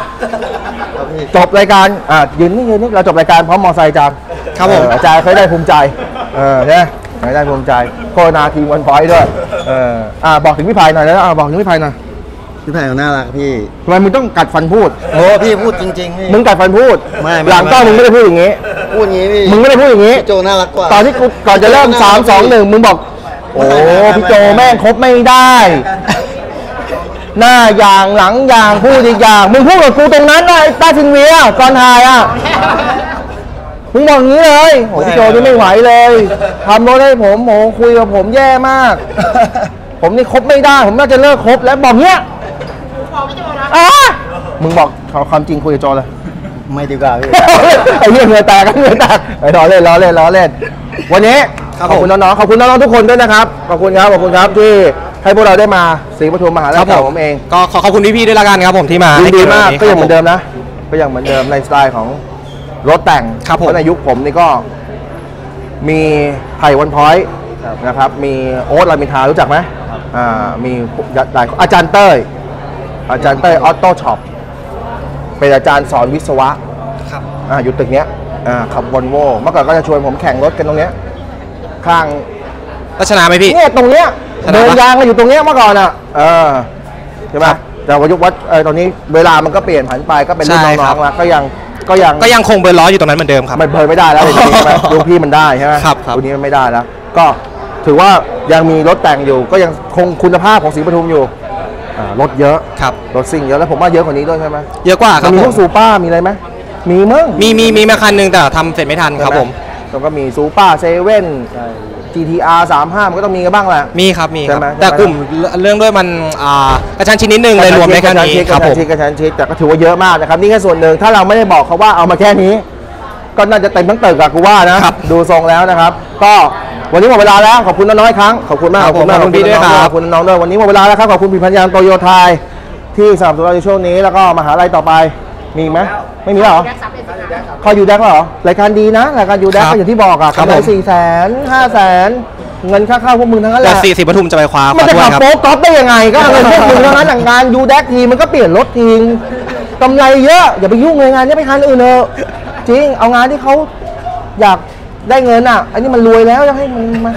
จบรายการอ่ะยืนนี่ยืนนี่เราจบรายการพร้อมมอไซค์จานครับผมอาจารย์เคยได้ภูมิใจเออเนี่ยเคยได้ภูมิใจโคนาทีมวันพอยด้วยเอออ่าบอกถึงพี่ภัยหน่อยแล้วอ่าบอกถึงพี่ภัยหน่อยพี่ภัยเขาน่ารักพี่ทำไมมึงต้องกัดฟันพูดโอ้พี่พูดจริงๆมึงกัดฟันพูดไม่หลังกล้องมึงไม่ได้พูดอย่างงี้พูดอย่างงี้พี่มึงไม่ได้พูดอย่างงี้โจน่ารักกว่าตอนที่กูก่อนจะเริ่มสามสองหนึ่งมึงบอกโอ้พี่โจแม่งครบไม่ได้หน้าอย่างหลังอย่างพูดอีกอย่างมึงพูดกับกูตรงนั้นนะไอ้ตาชินเวียก่อนหายอ่ะมึงบอกงี้เลยโอ้พี่โจนี่ไม่ไหวเลยทำรถให้ผมโอ้คุยกับผมแย่มากผมนี่คบไม่ได้ผมน่าจะเลิกคบแล้วบอกเนี้ยบอกพี่โจนะอ๋อมึงบอกขอความจริงคุยกับโจเลยไม่ดีกว่าพี่ไอ้เรื่องเหงื่อแตกกันเหงื่อแตกไอ้ล้อเล่นล้อเล่นล้อเล่นวันนี้ขอบคุณน้องๆขอบคุณน้องๆทุกคนด้วยนะครับขอบคุณครับขอบคุณครับที่ให้พวกเราได้มาศรีปทุมมหาลัยของผมเองก็ขอขอบคุณพี่ๆด้วยละกันครับผมที่มาดีมากก็ยังเหมือนเดิมนะก็ยังเหมือนเดิมในสไตล์ของรถแต่งเพราะในยุคผมนี่ก็มีไผ่วันพอยต์นะครับมีโอ๊ตลามิทารู้จักไหมมีหลายอาจารย์เต้ยอาจารย์เต้ยออโต้ช็อปเป็นอาจารย์สอนวิศวะอยู่ตึกเนี้ยขับวอลโว่เมื่อก่อนก็จะชวนผมแข่งรถกันตรงเนี้ยข้างก็ชนะไหมพี่เนี่ยตรงเนี้ยเดินยางกันอยู่ตรงนี้เมื่อก่อนอ่ะเออใช่ไหมแต่ว่ายุควัดตอนนี้เวลามันก็เปลี่ยนผันไปก็เป็นรุ่นน้องๆแล้วก็ยังก็ยังก็ยังคงเบอร์ล้ออยู่ตรงนั้นเหมือนเดิมครับมันเบอร์ไม่ได้แล้วรุ่นพี่มันได้ใช่ไหมครับรุ่นนี้มันไม่ได้แล้วก็ถือว่ายังมีรถแต่งอยู่ก็ยังคงคุณภาพของศรีปทุมอยู่รถเยอะครับรถซิ่งเยอะแล้วผมว่าเยอะกว่านี้ด้วยใช่ไหมเยอะกว่าครับมีพวกซูเปอร์มีอะไรไหมมีมั้งมีมีมีมาคันหนึ่งแต่ทำเสร็จไม่ทันครับผมแล้วก็มีซูเปอร์เซเว่นจี ที อาร์ สามสิบห้า มันก็ต้องมีกันบ้างแหละมีครับมีครับแต่กลุ่มเรื่องด้วยมันกระชั้นชิดนิดนึงเลยรวมในแค่นี้ครับผมกระชั้นชิดแต่ก็ถือว่าเยอะมากนะครับนี่แค่ส่วนหนึ่งถ้าเราไม่ได้บอกเขาว่าเอามาแค่นี้ก็น่าจะเต็มทั้งตึกอะกูว่านะดูทรงแล้วนะครับก็วันนี้หมดเวลาแล้วขอบคุณน้อยครั้งขอบคุณมากขอบคุณมากขอบคุณด้วยขอบคุณน้องด้วยวันนี้หมดเวลาแล้วครับขอบคุณพี่พันยามโตโยไทยที่สนับสนุนเราในช่วงนี้แล้วก็มหาลัยต่อไปมีไหมไม่มีหรอคอยอยู่แดกเหรอรายการดีนะรายการอยู่แดกก็อย่างที่บอกอะกำไรสี่แสนห้าแสนเงินค่าข้าวพวกมึงทั้งนั้นแหละสี่สิบปทุมจะไปคว้ามันจะขับโป๊กก๊อปได้ยังไงก็เงินพวกมึงทั้งนั้นงานอยู่แดกทีมันก็เปลี่ยนรถทีกำไรเยอะอย่าไปยุ่งเลยงานนี้ไปคันอื่นเถอะจริงเอางานที่เขาอยากได้เงินอะอันนี้มันรวยแล้วจะให้มันมา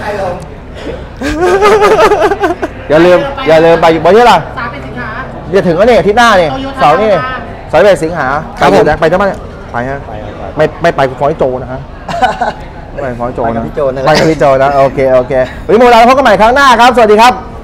อย่าลืมอย่าลืมไปอยู่บ่อยเท่าไหร่สามสิงหาเดี๋ยวถึงก็เนี่ยอาทิตย์หน้าเนี่ยเสาร์นี่สายไปสิงหาครับผมไปทั้งบ้านไปฮะไม่ไม่ไปฟ้องโจนะฮะไปฟ้องโจนะไปกับพี่โจนะโอเคโอเควันนี้หมดเวลาแล้วพบกันใหม่ครั้งหน้าครับสวัสดีครับ